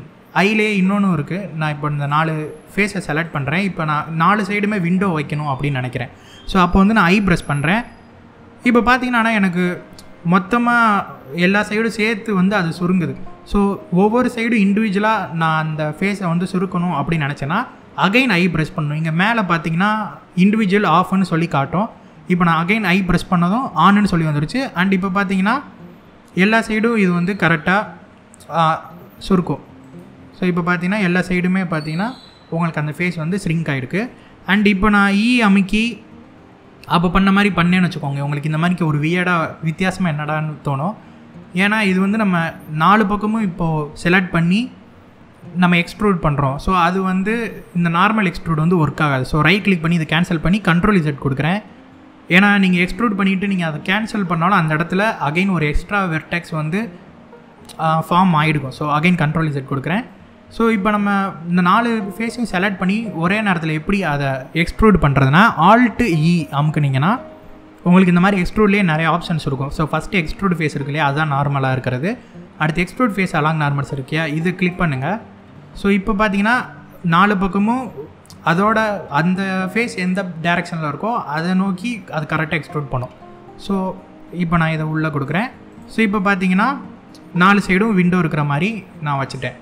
ஐலே இன்னொன்று இருக்குது, நான் இப்போ இந்த 4 ஃபேஸை செலக்ட் பண்ணுறேன். இப்போ நான் 4 சைடுமே விண்டோ வைக்கணும் அப்படின்னு நினைக்கிறேன். ஸோ அப்போ வந்து நான் ஐ ப்ரெஸ் பண்ணுறேன். இப்போ பார்த்தீங்கன்னா எனக்கு மொத்தமாக எல்லா சைடும் சேர்த்து வந்து அது சுருங்குது. ஸோ ஒவ்வொரு சைடும் இண்டிவிஜுவலாக நான் அந்த ஃபேஸை வந்து சுருக்கணும் அப்படின்னு நினச்சேன்னா அகைன் ஐ ப்ரெஸ் பண்ணணும். இங்கே மேலே பார்த்தீங்கன்னா இண்டிவிஜுவல் ஆஃப்னு சொல்லி காட்டும். இப்போ நான் அகைன் ஐ ப்ரெஸ் பண்ணதும் ஆன்னு சொல்லி வந்துருச்சு. அண்ட் இப்போ பார்த்தீங்கன்னா எல்லா சைடும் இது வந்து கரெக்டாக சுருக்கும். ஸோ இப்போ பார்த்தீங்கன்னா எல்லா சைடுமே பார்த்தீங்கன்னா உங்களுக்கு அந்த ஃபேஸ் வந்து ஸ்ரிங்க் ஆகிருக்கு. அண்ட் இப்போ நான் ஈ அமுக்கி அப்போ பண்ண மாதிரி பண்ணேன்னு வச்சுக்கோங்க, உங்களுக்கு இந்த மாதிரிக்கு ஒரு வியர்டாக வித்தியாசமாக என்னடான்னு தோணும். ஏன்னா இது வந்து நம்ம 4 பக்கமும் இப்போது செலக்ட் பண்ணி நம்ம எக்ஸ்ட்ரூட் பண்ணுறோம். ஸோ அது வந்து இந்த நார்மல் எக்ஸ்ட்ரூட் வந்து ஒர்க் ஆகாது. ஸோ ரைட் கிளிக் பண்ணி இதை கேன்சல் பண்ணி கண்ட்ரோல் இசட் கொடுக்குறேன். ஏன்னா நீங்கள் எக்ஸ்ட்ரூட் பண்ணிவிட்டு நீங்கள் அதை கேன்சல் பண்ணாலும் அந்த இடத்துல அகைன் ஒரு எக்ஸ்ட்ரா வெர்டெக்ஸ் வந்து ஃபார்ம் ஆகிடுக்கும். ஸோ அகைன் கண்ட்ரோல் இசட் கொடுக்குறேன். ஸோ இப்போ நம்ம இந்த 4 ஃபேஸையும் செலக்ட் பண்ணி ஒரே நேரத்தில் எப்படி அதை எக்ஸ்ட்ரூட் பண்ணுறதுனா ஆல்ட் இ அமுக்குனிங்கன்னா உங்களுக்கு இந்த மாதிரி எக்ஸ்ட்ரூட்லேயே நிறைய ஆப்ஷன்ஸ் இருக்கும். ஸோ ஃபஸ்ட்டு எக்ஸ்ட்ரூட் ஃபேஸ் இருக்கு இல்லையா, அதுதான் நார்மலாக இருக்கிறது. அடுத்து எக்ஸ்ட்ரூட் ஃபேஸ் அலாங் நார்மல்ஸ் இருக்கியா, இது கிளிக் பண்ணுங்கள். ஸோ இப்போ பார்த்தீங்கன்னா 4 பக்கமும் அதோட அந்த ஃபேஸ் எந்த டைரெக்ஷனில் இருக்கோ அதை நோக்கி அது கரெக்டாக எக்ஸ்ட்ரூட் பண்ணும். ஸோ இப்போ நான் இதை உள்ளே கொடுக்குறேன். ஸோ இப்போ பார்த்தீங்கன்னா 4 சைடும் விண்டோ இருக்கிற மாதிரி நான் வச்சுட்டேன்.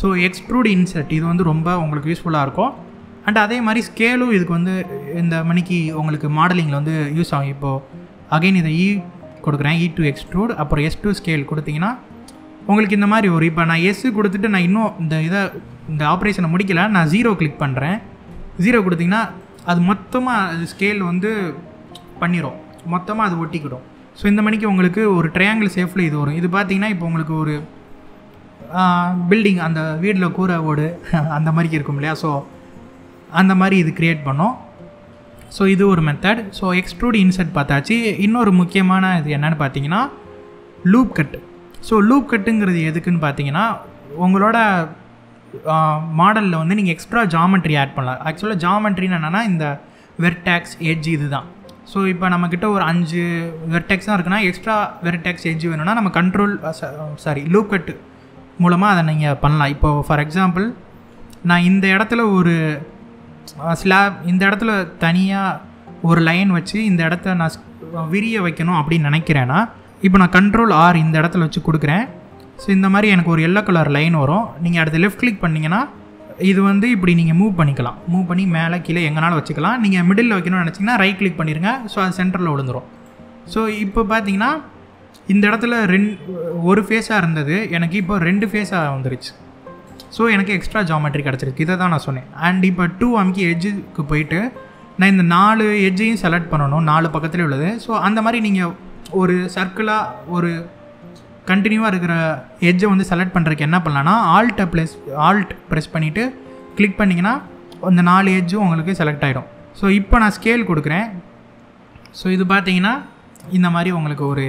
ஸோ எக்ஸ்ட்ரூட் இன்செட் இது வந்து ரொம்ப உங்களுக்கு யூஸ்ஃபுல்லாக இருக்கும். அண்ட் அதே மாதிரி ஸ்கேலும் இதுக்கு வந்து இந்த மணிக்கு உங்களுக்கு மாடலிங்கில் வந்து யூஸ் ஆகும். இப்போது அகைன் இதை இ கொடுக்குறேன், இ டு எக்ஸ்ட்ரூட், அப்புறம் எஸ் டு ஸ்கேல் கொடுத்தீங்கன்னா உங்களுக்கு இந்த மாதிரி ஒரு, இப்போ நான் எஸ்ஸு கொடுத்துட்டு நான் இன்னும் இந்த ஆப்ரேஷனை முடிக்கலை, நான் 0 கிளிக் பண்ணுறேன். 0 கொடுத்திங்கன்னா அது மொத்தமாக அது ஸ்கேல் வந்து பண்ணிடும், மொத்தமாக அது ஒட்டிக்கிடும். ஸோ இந்த மணிக்கு உங்களுக்கு ஒரு ட்ரையாங்கிள் ஷேப்பில் இது வரும். இது பார்த்திங்கன்னா இப்போ உங்களுக்கு ஒரு பில்டிங், அந்த வீட்டில் கூரை ஓடு அந்த மாதிரிக்கு இருக்கும் இல்லையா, ஸோ அந்த மாதிரி இது க்ரியேட் பண்ணோம். ஸோ இது ஒரு மெத்தட். ஸோ எக்ஸ்ட்ரூட் இன்செட் பார்த்தாச்சு. இன்னொரு முக்கியமான இது என்னென்னு பார்த்தீங்கன்னா லூப் கட். ஸோ லூப் கட்டுங்கிறது எதுக்குன்னு பார்த்தீங்கன்னா உங்களோட மாடலில் வந்து நீங்கள் எக்ஸ்ட்ரா ஜாமெட்ரி ஆட் பண்ணலாம். ஆக்சுவலாக ஜாமெட்ரின்னு என்னென்னா இந்த வெர்டெக்ஸ் எட்ஜ் இது தான். ஸோ இப்போ நம்மக்கிட்ட ஒரு 5 வெர்டெக்ஸ் தான் இருக்குன்னா எக்ஸ்ட்ரா வெர்டெக்ஸ் எட்ஜ் வேணும்னா நம்ம லூப் கட்டு மூலமாக அதை நீங்கள் பண்ணலாம். இப்போது ஃபார் எக்ஸாம்பிள் நான் இந்த இடத்துல ஒரு ஸ்லாப், இந்த இடத்துல தனியாக ஒரு லைன் வச்சு இந்த இடத்த நான் விரிய வைக்கணும் அப்படின்னு நினைக்கிறேன்னா இப்போ நான் கண்ட்ரோல் ஆர் இந்த இடத்துல வச்சு கொடுக்குறேன். ஸோ இந்த மாதிரி எனக்கு ஒரு எல்லோ கலர் லைன் வரும். நீங்கள் அடுத்து லெஃப்ட் கிளிக் பண்ணிங்கன்னா இது வந்து இப்படி நீங்கள் மூவ் பண்ணிக்கலாம், மூவ் பண்ணி மேலே கீழே எங்கேனாலும் வச்சுக்கலாம். நீங்கள் மிடில் வைக்கணும்னு நினச்சிங்கன்னா ரைட் கிளிக் பண்ணிடுங்க. ஸோ அது சென்டரில் விழுந்துடும். ஸோ இப்போ பார்த்தீங்கன்னா இந்த இடத்துல ஒரு ஃபேஸாக இருந்தது, எனக்கு இப்போ 2 ஃபேஸாக வந்துருச்சு. ஸோ எனக்கு எக்ஸ்ட்ரா ஜாமெட்ரி கிடச்சிருக்கு, இதை தான் நான் சொன்னேன். அண்ட் இப்போ 2 அமுக்கி எட்ஜுக்கு போயிட்டு நான் இந்த 4 எட்ஜையும் செலக்ட் பண்ணணும், 4 பக்கத்துலேயே உள்ளது. ஸோ அந்த மாதிரி நீங்கள் ஒரு சர்க்கிளாக ஒரு கண்டினியூவாக இருக்கிற எட்ஜை வந்து செலக்ட் பண்ணுறதுக்கு என்ன பண்ணலான்னா ஆல்ட் ப்ரெஸ் பண்ணிவிட்டு கிளிக் பண்ணிங்கன்னா அந்த 4 எட்ஜும் உங்களுக்கு செலக்ட் ஆகிடும். ஸோ இப்போ நான் ஸ்கேல் கொடுக்குறேன். ஸோ இது பார்த்தீங்கன்னா இந்த மாதிரி உங்களுக்கு ஒரு,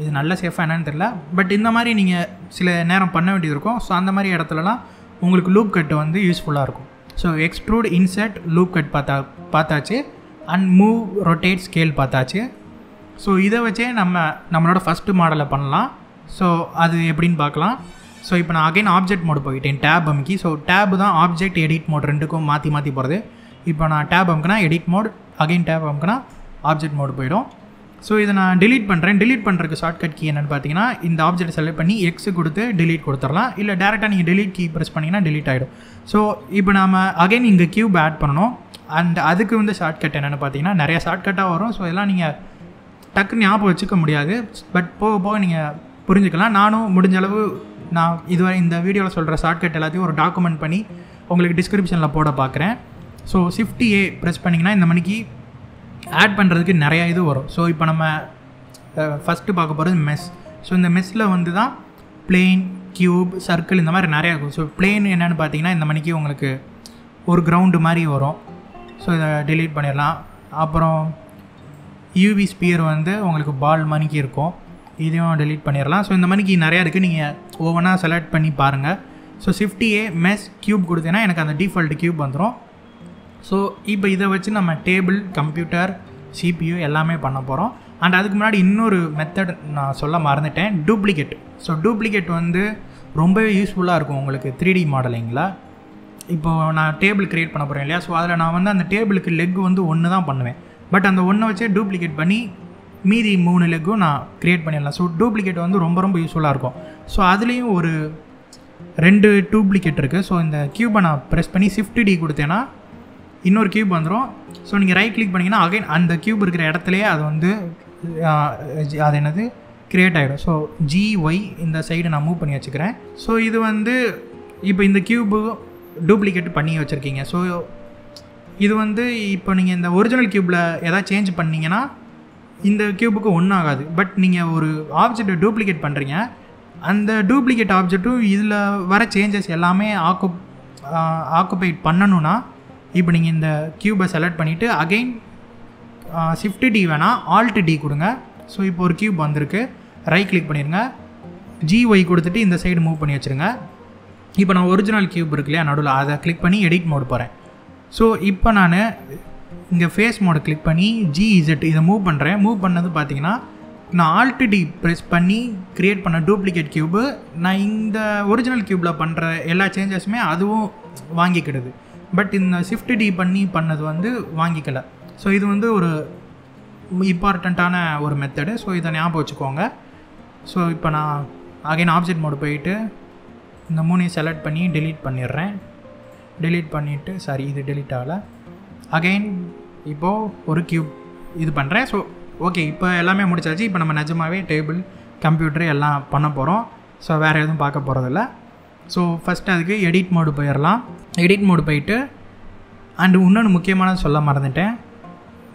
இது நல்ல சேஃபாக என்னென்னு தெரியல, பட் இந்த மாதிரி நீங்கள் சில நேரம் பண்ண வேண்டியது இருக்கும். ஸோ அந்த மாதிரி இடத்துலலாம் உங்களுக்கு லூப் கட்டு வந்து யூஸ்ஃபுல்லாக இருக்கும். So extrude inset loop cut பார்த்தாச்சு. அண்ட் மூவ் ரொட்டேட் ஸ்கேல் பார்த்தாச்சு. ஸோ இதை வச்சே நம்மளோட ஃபஸ்ட்டு மாடலை பண்ணலாம். ஸோ அது எப்படின்னு பார்க்கலாம். ஸோ இப்போ நான் அகைன் ஆப்ஜெக்ட் மோடு போய்கிட்டேன், டேப் அமுக்கி. ஸோ டேப் தான் ஆப்ஜெக்ட் எடிட் மோட் ரெண்டுக்கும் மாற்றி போகிறது. இப்போ நான் டேப் அமுக்குனா எடிட் மோட், அகைன் டேப் அமுக்குனா ஆப்ஜெக்ட் மோடு போய்டும். ஸோ இதை நான் டிலீட் பண்ணுறேன். டிலீட் பண்ணுறதுக்கு ஷார்ட்கட் கீ என்னென்னு பார்த்தீங்கன்னா இந்த ஆப்ஜெக்ட் செலக்ட் பண்ணி எக்ஸு கொடுத்து டிலீட் கொடுத்துடலாம். இல்லை டேரெக்டாக நீங்கள் டிலீட் கீ ப்ரெஸ் பண்ணிங்கன்னா டிலீட் ஆகிடும். ஸோ இப்போ நாம் அகைன் இங்கே கியூப் ஆட் பண்ணணும். அண்ட் அதுக்கு வந்து ஷார்ட்கட் என்னென்னு பார்த்தீங்கன்னா நிறையா ஷார்ட்கட்டாக வரும். ஸோ இதெல்லாம் நீங்கள் டக்குன்னு ஞாபகம் வச்சுக்க முடியாது, பட் போக போக நீங்கள் புரிஞ்சுக்கலாம். நானும் முடிஞ்ச அளவு நான் இதுவரை இந்த வீடியோவில் சொல்கிற ஷார்ட்கட் எல்லாத்தையும் ஒரு டாக்குமெண்ட் பண்ணி உங்களுக்கு டிஸ்கிரிப்ஷனில் போட பார்க்குறேன். ஸோ ஷிஃப்ட் ஏ ப்ரெஸ் பண்ணிங்கன்னா இந்த மணிக்கு ஆட் பண்ணுறதுக்கு நிறையா இது வரும். ஸோ இப்போ நம்ம ஃபஸ்ட்டு பார்க்க போகிறது மெஸ். ஸோ இந்த மெஸ்ஸில் வந்து தான் பிளெயின், கியூப், சர்க்கிள் இந்த மாதிரி நிறையா இருக்கும். ஸோ பிளேன் என்னென்னு பார்த்தீங்கன்னா இந்த மணிக்கு உங்களுக்கு ஒரு கிரவுண்டு மாதிரி வரும். ஸோ இதை டெலீட் பண்ணிடலாம். அப்புறம் யூவி ஸ்பியர் வந்து உங்களுக்கு பால் மணிக்கு இருக்கும், இதையும் டெலீட் பண்ணிடலாம். ஸோ இந்த மணிக்கு நிறையா இருக்குது, நீங்கள் ஒவ்வொன்றா செலக்ட் பண்ணி பாருங்கள். ஸோ 50A மெஸ் க்யூப் கொடுத்தீங்கன்னா எனக்கு அந்த டிஃபால்ட் க்யூப் வந்துடும். ஸோ இப்போ இதை வச்சு நம்ம டேபிள், கம்ப்யூட்டர், சிபியூ எல்லாமே பண்ண போகிறோம். அண்ட் அதுக்கு முன்னாடி இன்னொரு மெத்தட் நான் சொல்ல மறந்துட்டேன், டூப்ளிகேட். ஸோ டூப்ளிகேட் வந்து ரொம்பவே யூஸ்ஃபுல்லாக இருக்கும் உங்களுக்கு 3D மாடலிங்கில். இப்போது நான் டேபிள் க்ரியேட் பண்ண போகிறேன் இல்லையா, ஸோ அதில் நான் வந்து அந்த டேபிளுக்கு லெக் வந்து ஒன்று தான் பண்ணுவேன். பட் அந்த ஒன்றை வச்சே டூப்ளிகேட் பண்ணி மீதி 3 லெக்கும் நான் க்ரியேட் பண்ணிடலாம். ஸோ டூப்ளிகேட் வந்து ரொம்ப ரொம்ப யூஸ்ஃபுல்லாக இருக்கும். ஸோ அதுலேயும் ஒரு 2 டூப்ளிகேட் இருக்குது. ஸோ இந்த க்யூபை நான் ப்ரெஸ் பண்ணி 50D கொடுத்தேன்னா இன்னொரு க்யூப் வந்துடும். ஸோ நீங்கள் ரைட் கிளிக் பண்ணிங்கன்னா அகைன் அந்த க்யூப் இருக்கிற இடத்துலையே அது வந்து அது என்னது க்ரியேட் ஆகிடும். ஸோ GY இந்த சைடு நான் மூவ் பண்ணி வச்சுக்கிறேன். ஸோ இது வந்து இப்போ இந்த க்யூபு டூப்ளிகேட் பண்ணி வச்சுருக்கீங்க. ஸோ இது வந்து இப்போ நீங்கள் இந்த ஒரிஜினல் க்யூப்பில் எதாவது சேஞ்ச் பண்ணிங்கன்னா இந்த க்யூபுக்கு ஒன்றும் ஆகாது. பட் நீங்கள் ஒரு ஆப்ஜெக்டை டூப்ளிகேட் பண்ணுறீங்க, அந்த டூப்ளிகேட் ஆப்ஜெக்ட்டும் இதில் வர சேஞ்சஸ் எல்லாமே ஆக்குபைட் பண்ணணுன்னா இப்போ நீங்கள் இந்த க்யூபை செலக்ட் பண்ணிவிட்டு அகெயின் Shift D வேணால் Alt D கொடுங்க. ஸோ இப்போ ஒரு க்யூப் வந்திருக்கு, ரைட் கிளிக் பண்ணிடுங்க, GY கொடுத்துட்டு இந்த சைடு மூவ் பண்ணி வச்சுருங்க. இப்போ நான் ஒரிஜினல் க்யூப் இருக்கு இல்லையா நடுவில், அதை கிளிக் பண்ணி எடிட் மோடு போகிறேன். ஸோ இப்போ நான் இங்கே ஃபேஸ் மோடு கிளிக் பண்ணி GZ இதை மூவ் பண்ணுறேன். மூவ் பண்ணது பார்த்தீங்கன்னா நான் Alt D ப்ரெஸ் பண்ணி க்ரியேட் பண்ண டூப்ளிகேட் க்யூபு நான் இந்த ஒரிஜினல் க்யூப்பில் பண்ணுற எல்லா சேஞ்சஸுமே அதுவும் வாங்கிக்கிடுது. பட் இந்த Shift D பண்ணி பண்ணது வந்து வாங்கிக்கலை. ஸோ இது வந்து ஒரு இம்பார்ட்டண்ட்டான ஒரு மெத்தடு. ஸோ இதை ஞாபகம் வச்சுக்கோங்க. ஸோ இப்போ நான் அகைன் ஆப்ஜெக்ட் மோடு போயிட்டு இந்த 3 செலக்ட் பண்ணி டெலீட் பண்ணிடுறேன். டெலீட் பண்ணிவிட்டு சாரி இது டெலீட் ஆகலை. அகைன் இப்போது ஒரு க்யூப் இது பண்ணுறேன். ஸோ ஓகே இப்போ எல்லாமே முடிச்சாச்சு. இப்போ நம்ம நிஜமாகவே டேபிள், கம்ப்யூட்டர் எல்லாம் பண்ண போகிறோம். ஸோ வேறு எதுவும் பார்க்க போகிறதில்ல. ஸோ ஃபஸ்ட்டு அதுக்கு எடிட் மோடு போயிடலாம். எடிட் மோடு போயிட்டு அண்டு இன்னொன்று முக்கியமான சொல்ல மறந்துட்டேன்,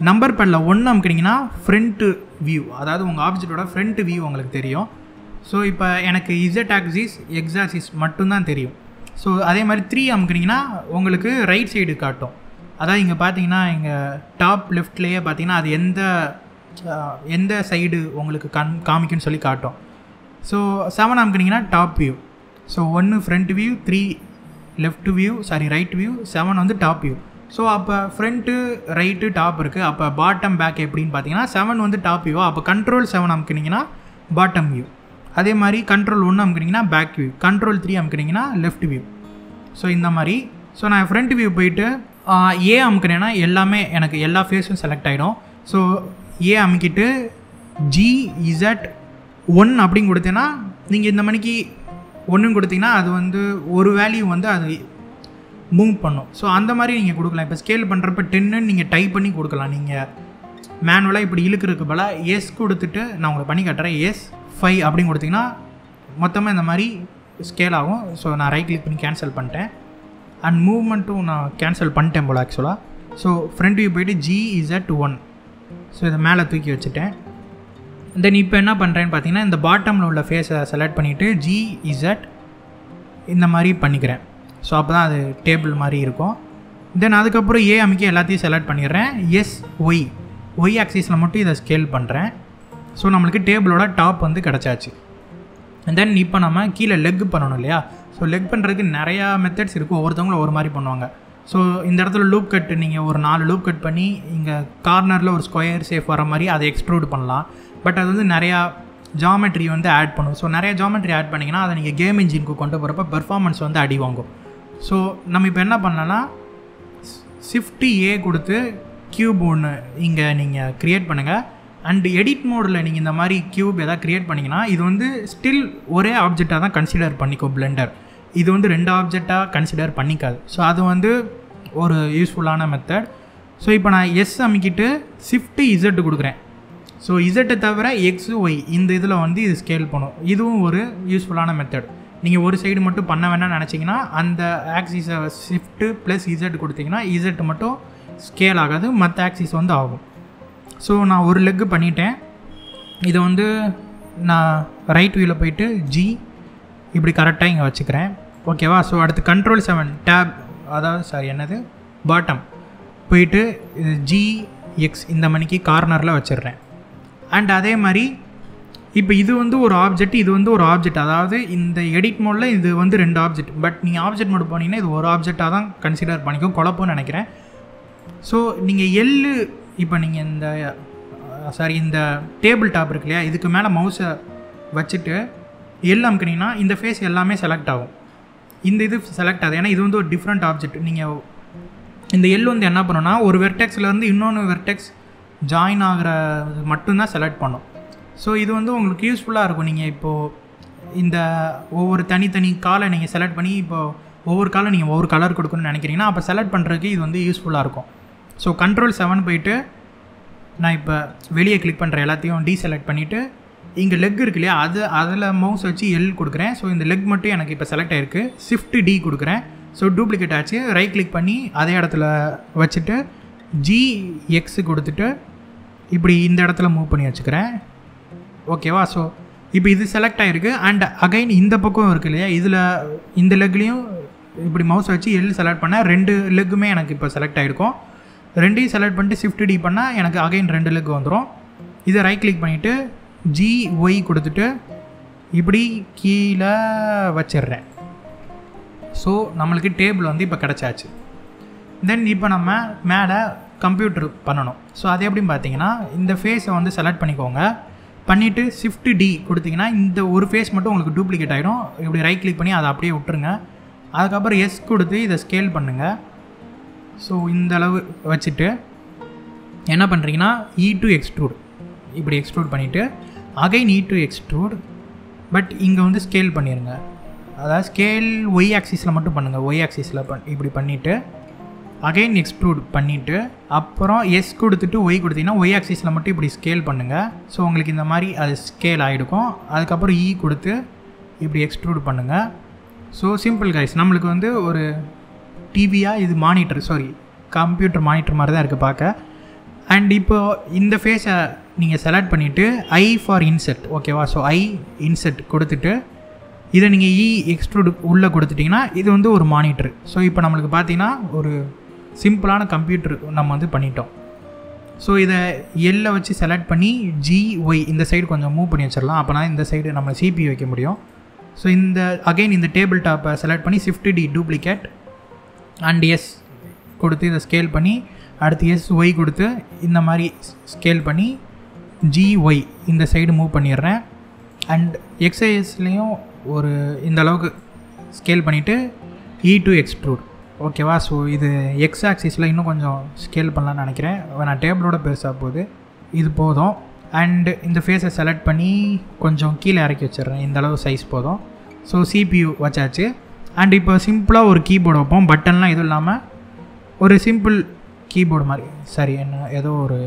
நம்பர் பேடில் 1 அமுக்கிட்டிங்கன்னா ஃப்ரண்ட்டு வியூ, அதாவது உங்கள் ஆப்ஜெக்டோட ஃப்ரண்ட்டு வியூ உங்களுக்கு தெரியும். ஸோ இப்போ எனக்கு Z ஆக்சிஸ், எக்ஸாக்சிஸ் மட்டும்தான் தெரியும். ஸோ அதே மாதிரி 3 அமுக்கிட்டிங்கன்னா உங்களுக்கு ரைட் சைடு காட்டும். அதாவது இங்கே பார்த்தீங்கன்னா இங்கே டாப் லெஃப்ட்லேயே பார்த்தீங்கன்னா அது எந்த சைடு உங்களுக்கு காமிக்குன்னு சொல்லி காட்டும். ஸோ 7 அமுக்கிட்டிங்கன்னா top view. So 1 front view, 3 left view, sorry right view, 7 வந்து டாப் வியூ. ஸோ அப்போ ஃப்ரண்ட்டு ரைட்டு டாப் இருக்குது. அப்போ பாட்டம் பேக் எப்படின்னு பார்த்தீங்கன்னா 7 வந்து டாப் வியூ. அப்போ Ctrl 7 அமுக்கினீங்கன்னா பாட்டம் வியூ. அதே மாதிரி Ctrl 1 அமுக்கினீங்கன்னா பேக் வியூ, Ctrl 3 அமுக்கினீங்கன்னா லெஃப்ட் வியூ. ஸோ இந்த மாதிரி. ஸோ நான் ஃப்ரண்ட் வியூ போயிட்டு A அமுக்கினேன்னா எல்லாமே எனக்கு எல்லா ஃபேஸும் செலக்ட் ஆகிடும். ஸோ A அமுக்கிட்டு GZ 1 அப்படின்னு கொடுத்தீங்கன்னா நீங்கள் இந்த மணிக்கு 1 கொடுத்தீங்கன்னா அது வந்து ஒரு வேல்யூ வந்து அது மூவ் பண்ணும். ஸோ அந்த மாதிரி நீங்கள் கொடுக்கலாம். இப்போ ஸ்கேல் பண்ணுறப்ப 10ன்னு நீங்கள் டைப் பண்ணி கொடுக்கலாம். நீங்கள் மேனுவலாக இப்படி இழுக்கிறதுக்கு போல் எஸ் கொடுத்துட்டு நான் உங்களுக்கு பண்ணி காட்டுறேன், S 5 அப்படின்னு கொடுத்திங்கன்னா மொத்தமாக இந்த மாதிரி ஸ்கேல் ஆகும். ஸோ நான் ரைட் கிளிக் பண்ணி கேன்சல் பண்ணிட்டேன். அண்ட் மூவ்மெண்ட்டும் நான் கேன்சல் பண்ணிட்டேன் போல் ஆக்சுவலாக. ஸோ ஃப்ரண்ட் வியூ போய்ட்டு GZ 1. ஸோ இதை மேலே தூக்கி வச்சுட்டேன். தென் இப்போ என்ன பண்ணுறேன்னு பார்த்தீங்கன்னா இந்த பாட்டமில் உள்ள ஃபேஸை செலக்ட் பண்ணிவிட்டு GZ இந்த மாதிரி பண்ணிக்கிறேன். ஸோ அப்போ தான் அது டேபிள் மாதிரி இருக்கும். தென் அதுக்கப்புறம் A அமுக்கி எல்லாத்தையும் செலக்ட் பண்ணிடுறேன். SY ஆக்சிஸில் மட்டும் இதை ஸ்கேல் பண்ணுறேன். ஸோ நம்மளுக்கு டேபிளோட டாப் வந்து கிடச்சாச்சு. தென் இப்போ நம்ம கீழே லெக் பண்ணணும் இல்லையா. ஸோ லெக் பண்ணுறதுக்கு நிறையா மெத்தட்ஸ் இருக்குது, ஒவ்வொருத்தவங்களும் ஒரு மாதிரி பண்ணுவாங்க. ஸோ இந்த இடத்துல லூப் கட், நீங்கள் ஒரு 4 லூப் கட் பண்ணி இங்கே கார்னரில் ஒரு ஸ்கொயர் ஷேப் வர மாதிரி அதை எக்ஸ்ட்ரூட் பண்ணலாம். பட் அது வந்து நிறையா ஜாமெட்ரி வந்து ஆட் பண்ணும். ஸோ நிறையா ஜாமெட்ரி ஆட் பண்ணிங்கன்னா அதை நீங்கள் கேம் இன்ஜினுக்கு கொண்டு போகிறப்ப பெர்ஃபார்மன்ஸ் வந்து அடி வாங்கும். ஸோ நம்ம இப்போ என்ன பண்ணலாம்னா Shift A கொடுத்து க்யூப் ஒன்று இங்கே நீங்கள் க்ரியேட் பண்ணுங்கள். அண்டு எடிட் மோடில் நீங்கள் இந்த மாதிரி க்யூப் எதாவது க்ரியேட் பண்ணிங்கன்னா இது வந்து ஸ்டில் ஒரே ஆப்ஜெக்டாக தான் கன்சிடர் பண்ணிக்கும் பிளெண்டர். இது வந்து 2 ஆப்ஜெக்டாக கன்சிடர் பண்ணிக்காது. ஸோ அது வந்து ஒரு யூஸ்ஃபுல்லான மெத்தட். ஸோ இப்போ நான் எஸ் அமைக்கிட்டு Shift Z கொடுக்குறேன். ஸோ இசட்டை தவிர XY இந்த இதில் வந்து இது ஸ்கேல் பண்ணும். இதுவும் ஒரு யூஸ்ஃபுல்லான மெத்தட். நீங்கள் ஒரு சைடு மட்டும் பண்ண வேண்டாம்னு நினச்சிங்கன்னா அந்த ஆக்சிஸை Shift + Z கொடுத்தீங்கன்னா Z மட்டும் ஸ்கேல் ஆகாது, மற்ற ஆக்சிஸ் வந்து ஆகும். ஸோ நான் ஒரு லெக்கு பண்ணிட்டேன். இதை வந்து நான் ரைட் வியூவில் போயிட்டு G இப்படி கரெக்டாக இங்கே வச்சுக்கிறேன். ஓகேவா? ஸோ அடுத்து Ctrl 7 டேப், அதாவது சாரி என்னது பாட்டம் போயிட்டு GX இந்த மணிக்கு கார்னரில் வச்சிடுறேன். அண்ட் அதே மாதிரி இப்போ இது வந்து ஒரு ஆப்ஜெக்ட், இது வந்து ஒரு ஆப்ஜெக்ட், அதாவது இந்த எடிட் மோடில் இது வந்து 2 ஆப்ஜெக்ட். பட் நீங்கள் ஆப்ஜெக்ட் மோடு போனீங்கன்னா இது ஒரு ஆப்ஜெக்டாக தான் கன்சிடர் பண்ணிக்கும், குழப்பம்னு நினைக்கிறேன். ஸோ நீங்கள் இப்போ நீங்கள் இந்த இந்த டேபிள் டாப் இருக்கு இல்லையா, இதுக்கு மேலே மவுஸை வச்சுட்டு எல்லாம் அமுக்குனீங்கன்னா இந்த ஃபேஸ் எல்லாமே செலக்ட் ஆகும். இந்த இது செலக்ட் ஆகுது, ஏன்னா இது வந்து ஒரு டிஃப்ரெண்ட் ஆப்ஜெக்ட். நீங்கள் இந்த எல் வந்து என்ன பண்ணோன்னா ஒரு வெர்டெக்ஸ்லேருந்து இன்னொன்று வெர்டெக்ஸ் ஜாயின் ஆகிற மட்டும்தான் செலக்ட் பண்ணும். ஸோ இது வந்து உங்களுக்கு யூஸ்ஃபுல்லாக இருக்கும். நீங்கள் இப்போது இந்த ஒவ்வொரு தனித்தனி காலை நீங்கள் செலக்ட் பண்ணி இப்போது ஒவ்வொரு காலை நீங்கள் ஒவ்வொரு கலர் கொடுக்கணும்னு நினைக்கிறீங்கன்னா அப்போ செலக்ட் பண்ணுறதுக்கு இது வந்து யூஸ்ஃபுல்லாக இருக்கும். ஸோ Ctrl 7 போயிட்டு நான் இப்போ வெளியே கிளிக் பண்ணுற எல்லாத்தையும் டீசெலக்ட் பண்ணிவிட்டு இங்கே லெக் இருக்கு இல்லையா, அதில் மவுஸ் வச்சு எல் கொடுக்குறேன். ஸோ இந்த லெக் மட்டும் எனக்கு இப்போ செலக்ட் ஆகிருக்கு. Shift D கொடுக்குறேன். ஸோ டூப்ளிகேட் ஆச்சு. ரைட் கிளிக் பண்ணி அதே இடத்துல வச்சுட்டு GX கொடுத்துட்டு இப்படி இந்த இடத்துல மூவ் பண்ணி வச்சுக்கிறேன். ஓகேவா? ஸோ இப்போ இது செலக்ட் ஆகிருக்கு. அண்ட் அகைன் இந்த பக்கம் இருக்கு இல்லையா, இதில் இந்த லெக்லேயும் இப்படி மவுஸ் வச்சு எல் செலக்ட் பண்ணேன். 2 லெக்குமே எனக்கு இப்போ செலக்ட் ஆகிருக்கும். 2யும் செலக்ட் பண்ணிட்டு Shift D பண்ணால் எனக்கு அகைன் 2 லெக் வந்துடும். இதை ரைட் கிளிக் பண்ணிவிட்டு GY கொடுத்துட்டு இப்படி கீழே வச்சிடுறேன். ஸோ நம்மளுக்கு டேபிள் வந்து இப்போ கிடச்சாச்சு. தென் இப்போ நம்ம மேலே கம்ப்யூட்டர் பண்ணணும். ஸோ அது எப்படின்னு பார்த்தீங்கன்னா இந்த ஃபேஸை வந்து செலக்ட் பண்ணிக்கோங்க. பண்ணிவிட்டு Shift D கொடுத்தீங்கன்னா இந்த ஒரு ஃபேஸ் மட்டும் உங்களுக்கு டூப்ளிகேட் ஆகிடும். இப்படி ரைட் கிளிக் பண்ணி அதை அப்படியே விட்டுருங்க. அதுக்கப்புறம் எஸ் கொடுத்து இதை ஸ்கேல் பண்ணுங்கள். ஸோ இந்த அளவு வச்சுட்டு என்ன பண்ணுறீங்கன்னா E2 எக்ஸ்ட்ரூட் இப்படி எக்ஸ்ட்ரூட் பண்ணிவிட்டு அகைன் E2 எக்ஸ்ட்ரூட், பட் இங்கே வந்து ஸ்கேல் பண்ணிடுங்க. அதாவது ஸ்கேல் Y ஆக்சிஸில் மட்டும் பண்ணுங்கள். Y ஆக்சிஸில் இப்படி பண்ணிவிட்டு அகைன் எக்ஸ்ட்ரூட் பண்ணிவிட்டு அப்புறம் எஸ் கொடுத்துட்டு ஒய் கொடுத்தீங்கன்னா Y ஆக்சிஸில் மட்டும் இப்படி ஸ்கேல் பண்ணுங்கள். ஸோ உங்களுக்கு இந்த மாதிரி அது ஸ்கேல் ஆகிருக்கும். அதுக்கப்புறம் E கொடுத்து இப்படி எக்ஸ்ட்ரூட் பண்ணுங்கள். ஸோ சிம்பிள் கைஸ், நம்மளுக்கு வந்து ஒரு டிவியாக இது மானிட்டர், சாரி கம்ப்யூட்டர் மானிட்டர் மாதிரி தான் இருக்குது பார்க்க. அண்ட் இப்போது இந்த ஃபேஸை நீங்கள் செலக்ட் பண்ணிவிட்டு I for insert. ஓகேவா? ஸோ I insert கொடுத்துட்டு இதை நீங்கள் E extrude உள்ளே கொடுத்துட்டிங்கன்னா இது வந்து ஒரு மானிட்டர். ஸோ இப்போ நம்மளுக்கு பார்த்தீங்கன்னா ஒரு சிம்பிளான கம்ப்யூட்டர் நம்ம வந்து பண்ணிட்டோம். ஸோ இதை எல்லை வச்சு செலக்ட் பண்ணி GY இந்த சைடு கொஞ்சம் மூவ் பண்ணி வச்சிடலாம். அப்போனா இந்த சைடு நம்ம CPU வைக்க முடியும். ஸோ இந்த அகெயின் இந்த டேபிள் டாப்பை செலக்ட் பண்ணி Shift D duplicate and S கொடுத்து இதை ஸ்கேல் பண்ணி அடுத்து SY கொடுத்து இந்த மாதிரி ஸ்கேல் பண்ணி GY இந்த சைடு மூவ் பண்ணிடுறேன். அண்ட் XISலேயும் ஒரு இந்த அளவுக்கு ஸ்கேல் பண்ணிவிட்டு E2 எக்ஸ்ட்ரூட். ஓகேவா? ஸோ இது X ஆக்சிஸில் இன்னும் கொஞ்சம் ஸ்கேல் பண்ணலான்னு நினைக்கிறேன். நான் டேபிளோட பெருசாக போகுது, இது போதும். அண்டு இந்த ஃபேஸை செலக்ட் பண்ணி கொஞ்சம் கீழே இறக்கி வச்சிடுறேன். இந்த அளவு சைஸ் போதும். ஸோ CPU வச்சாச்சு. அண்ட் இப்போ சிம்பிளாக ஒரு கீபோர்டு வைப்போம். பட்டன்லாம் எதுவும் இல்லாமல் ஒரு சிம்பிள் கீபோர்டு மாதிரி, சரி என்ன ஏதோ ஒரு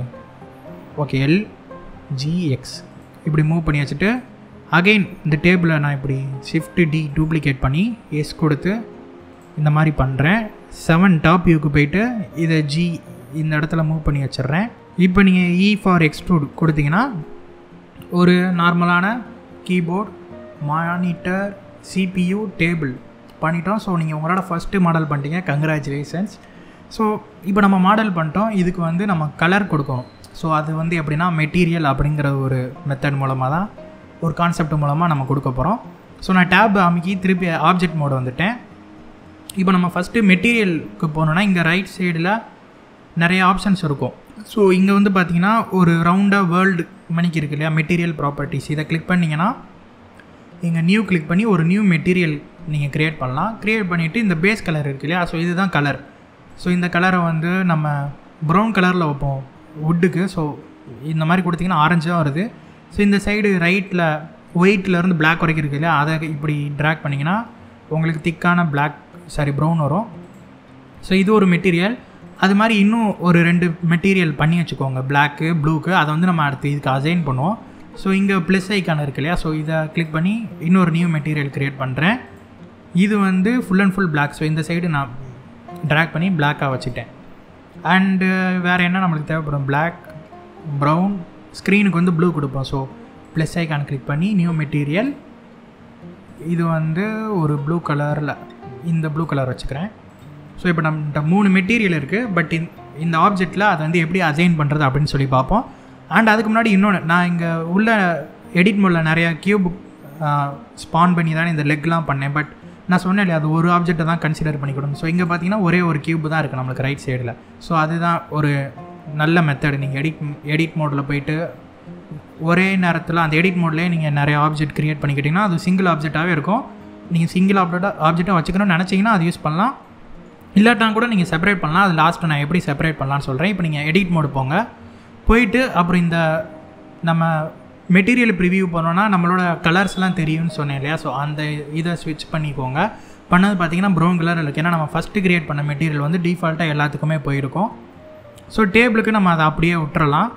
ஓகே LGX இப்படி மூவ் பண்ணி வச்சுட்டு அகெயின் இந்த டேபிளை நான் இப்படி Shift D டூப்ளிகேட் பண்ணி எஸ் கொடுத்து இந்த மாதிரி பண்ணுறேன். 7 டாப் வியூக்கு போயிட்டு இதை G இந்த இடத்துல மூவ் பண்ணி வச்சிடுறேன். இப்போ நீங்கள் E for extrude கொடுத்தீங்கன்னா ஒரு நார்மலான கீபோர்ட், மானிட்டர், CPU, டேபிள் பண்ணிட்டோம். ஸோ நீங்கள் உங்களோட ஃபஸ்ட்டு மாடல் பண்ணிட்டீங்க, கங்க்ராச்சுலேஷன்ஸ். ஸோ இப்போ நம்ம மாடல் பண்ணிட்டோம். இதுக்கு வந்து நம்ம கலர் கொடுக்கணும். ஸோ அது வந்து எப்படின்னா மெட்டீரியல் அப்படிங்கிற ஒரு மெத்தட் மூலமாக தான், ஒரு கான்செப்ட் மூலமாக நம்ம கொடுக்க போகிறோம். ஸோ நான் டேப் அமைக்கி திருப்பி ஆப்ஜெக்ட் மோடு வந்துட்டேன். இப்போ நம்ம ஃபஸ்ட்டு மெட்டீரியலுக்கு போனோன்னா இங்கே ரைட் சைடில் நிறைய ஆப்ஷன்ஸ் இருக்கும். ஸோ இங்கே வந்து பார்த்திங்கன்னா ஒரு ரவுண்டாக வேர்ல்டு மணிக்கு இருக்கு இல்லையா, மெட்டீரியல் ப்ராப்பர்ட்டிஸ், இதை கிளிக் பண்ணிங்கன்னா இங்கே நியூ கிளிக் பண்ணி ஒரு நியூ மெட்டீரியல் நீங்கள் க்ரியேட் பண்ணலாம். க்ரியேட் பண்ணிவிட்டு இந்த பேஸ் கலர் இருக்கு இல்லையா, ஸோ இதுதான் கலர். ஸோ இந்த கலரை வந்து நம்ம ப்ரௌன் கலரில் வைப்போம் வுட்டுக்கு. ஸோ இந்த மாதிரி கொடுத்திங்கன்னா ஆரஞ்சாக வருது. ஸோ இந்த சைடு ரைட்டில் ஒயிட்லேருந்து பிளாக் வரைக்கும் இருக்குது இல்லையா, அதை இப்படி ட்ராக் பண்ணிங்கன்னா உங்களுக்கு திக்கான ப்ரௌன் வரும். ஸோ இது ஒரு மெட்டீரியல். அது மாதிரி இன்னும் ஒரு 2 மெட்டீரியல் பண்ணி வச்சுக்கோங்க, பிளாக்கு, ப்ளூக்கு. அதை வந்து நம்ம அடுத்து இதுக்கு அசைன் பண்ணுவோம். ஸோ இங்கே ப்ளஸ் ஐக்கான இருக்கு இல்லையா, ஸோ இதை கிளிக் பண்ணி இன்னொரு நியூ மெட்டீரியல் க்ரியேட் பண்ணுறேன். இது வந்து full and full black. So இந்த சைடு நான் ட்ராக் பண்ணி பிளாக்காக வச்சுட்டேன். அண்டு வேறு என்ன நம்மளுக்கு தேவைப்படும், பிளாக், ப்ரௌன். ஸ்க்ரீனுக்கு வந்து ப்ளூ கொடுப்போம். ஸோ ப்ளஸ் ஐக்கான் கிளிக் பண்ணி நியூ மெட்டீரியல் இது வந்து ஒரு ப்ளூ கலரில் இந்த ப்ளூ கலர் வச்சுக்கிறேன். ஸோ இப்போ நம்மகிட்ட 3 மெட்டீரியல் இருக்குது. பட் இந்த ஆப்ஜெக்டில் அதை வந்து எப்படி அசைன் பண்ணுறது அப்படின்னு சொல்லி பார்ப்போம். அண்ட் அதுக்கு முன்னாடி இன்னொன்று, நான் இங்கே உள்ள எடிட் மோடில் நிறையா கியூப் ஸ்பான் பண்ணி தான் இந்த லெக்லாம் பண்ணேன். பட் நான் சொன்னேன் இல்லையா, அது ஒரு ஆப்ஜெக்டை தான் கன்சிடர் பண்ணிக்கணும். ஸோ இங்கே பார்த்தீங்கன்னா ஒரே ஒரு கியூப் தான் இருக்குது நம்மளுக்கு ரைட் சைடில். ஸோ அதுதான் ஒரு நல்ல மெத்தடு. நீங்கள் எடிட் மோடில் போய்ட்டு ஒரே நேரத்தில் அந்த எடிட் மோட்லேயே நீங்கள் நிறைய ஆப்ஜெக்ட் க்ரியேட் பண்ணிக்கிட்டிங்கன்னா அது சிங்கிள் ஆப்ஜெக்டாகவே இருக்கும். நீங்கள் சிங்கிள் ஆப்ஜெக்டாக வச்சுக்கணும்னு நினச்சிங்கன்னா அது யூஸ் பண்ணலாம். இல்லாட்டா கூட நீங்கள் செப்பரேட் பண்ணலாம். அது லாஸ்ட்டு நான் எப்படி செப்பரேட் பண்ணலான்னு சொல்கிறேன். இப்போ நீங்கள் எடிட் மோடு போங்க, போயிட்டு அப்புறம் இந்த நம்ம மெட்டீரியல் ப்ரிவியூ பண்ணோன்னா நம்மளோட கலர்ஸ்லாம் தெரியும்னு சொன்னேன் இல்லையா. ஸோ அந்த இதை ஸ்விட்ச் பண்ணிக்கோங்க. பண்ணது பார்த்திங்கன்னா ப்ரௌன் கலர் இருக்குது. ஏன்னா நம்ம ஃபஸ்ட்டு க்ரியேட் பண்ண மெட்டீரியல் வந்து டிஃபால்ட்டாக எல்லாத்துக்குமே போயிருக்கும். ஸோ டேபிளுக்கு நம்ம அதை அப்படியே விட்டுறலாம்.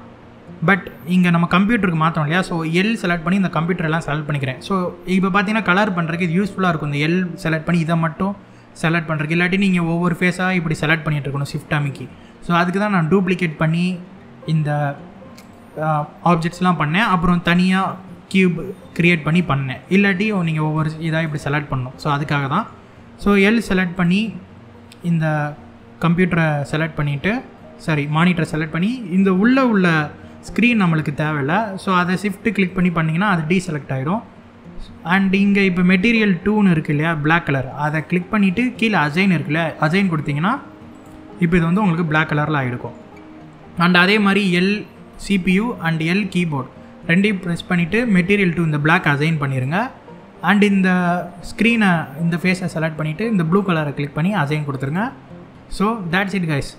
பட் இங்கே நம்ம கம்ப்யூட்டருக்கு மாற்றோம் இல்லையா. ஸோ எல் செலக்ட் பண்ணி இந்த கம்ப்யூட்டரெலாம் செலக்ட் பண்ணிக்கிறேன். ஸோ இப்போ பார்த்தீங்கன்னா கலர் பண்ணுறதுக்கு இது யூஸ்ஃபுல்லாக இருக்கும். இந்த எல் செலக்ட் பண்ணி இதை மட்டும் செலக்ட் பண்ணுறதுக்கு, இல்லாட்டி நீங்கள் ஒவ்வொரு ஃபேஸாக இப்படி செலக்ட் பண்ணிகிட்டு இருக்கணும் ஷிஃப்ட் அமைக்கி. ஸோ அதுக்கு தான் நான் டூப்ளிகேட் பண்ணி இந்த ஆப்ஜெக்ட்ஸ்லாம் பண்ணேன். அப்புறம் தனியாக கியூப் க்ரியேட் பண்ணி பண்ணேன். இல்லாட்டி நீங்கள் ஒவ்வொரு இதாக இப்படி செலக்ட் பண்ணணும். ஸோ அதுக்காக தான். ஸோ எல் செலக்ட் பண்ணி இந்த கம்ப்யூட்டரை செலக்ட் பண்ணிவிட்டு, சாரி மானிட்டரை செலக்ட் பண்ணி இந்த உள்ள ஸ்க்ரீன் நம்மளுக்கு தேவையில்லை. ஸோ அதை ஷிஃப்ட்டு கிளிக் பண்ணி பண்ணிங்கன்னா அது டீசெலக்ட் ஆகிடும். அண்ட் இங்கே இப்போ மெட்டீரியல் 2ன்னு இருக்குது இல்லையா, பிளாக் கலர், அதை கிளிக் பண்ணிவிட்டு கீழே அசைன் இருக்குல்ல, அசைன் கொடுத்திங்கன்னா இப்போ இது வந்து உங்களுக்கு பிளாக் கலரில் ஆகிருக்கும். அண்ட் அதே மாதிரி L CPU and L keyboard ரெண்டையும் ப்ரெஸ் பண்ணிவிட்டு மெட்டீரியல் 2 இந்த பிளாக் அசைன் பண்ணிடுங்க. அண்ட் இந்த ஸ்க்ரீனை இந்த ஃபேஸை செலக்ட் பண்ணிவிட்டு இந்த ப்ளூ கலரை கிளிக் பண்ணி அசைன் கொடுத்துருங்க. So that's it guys.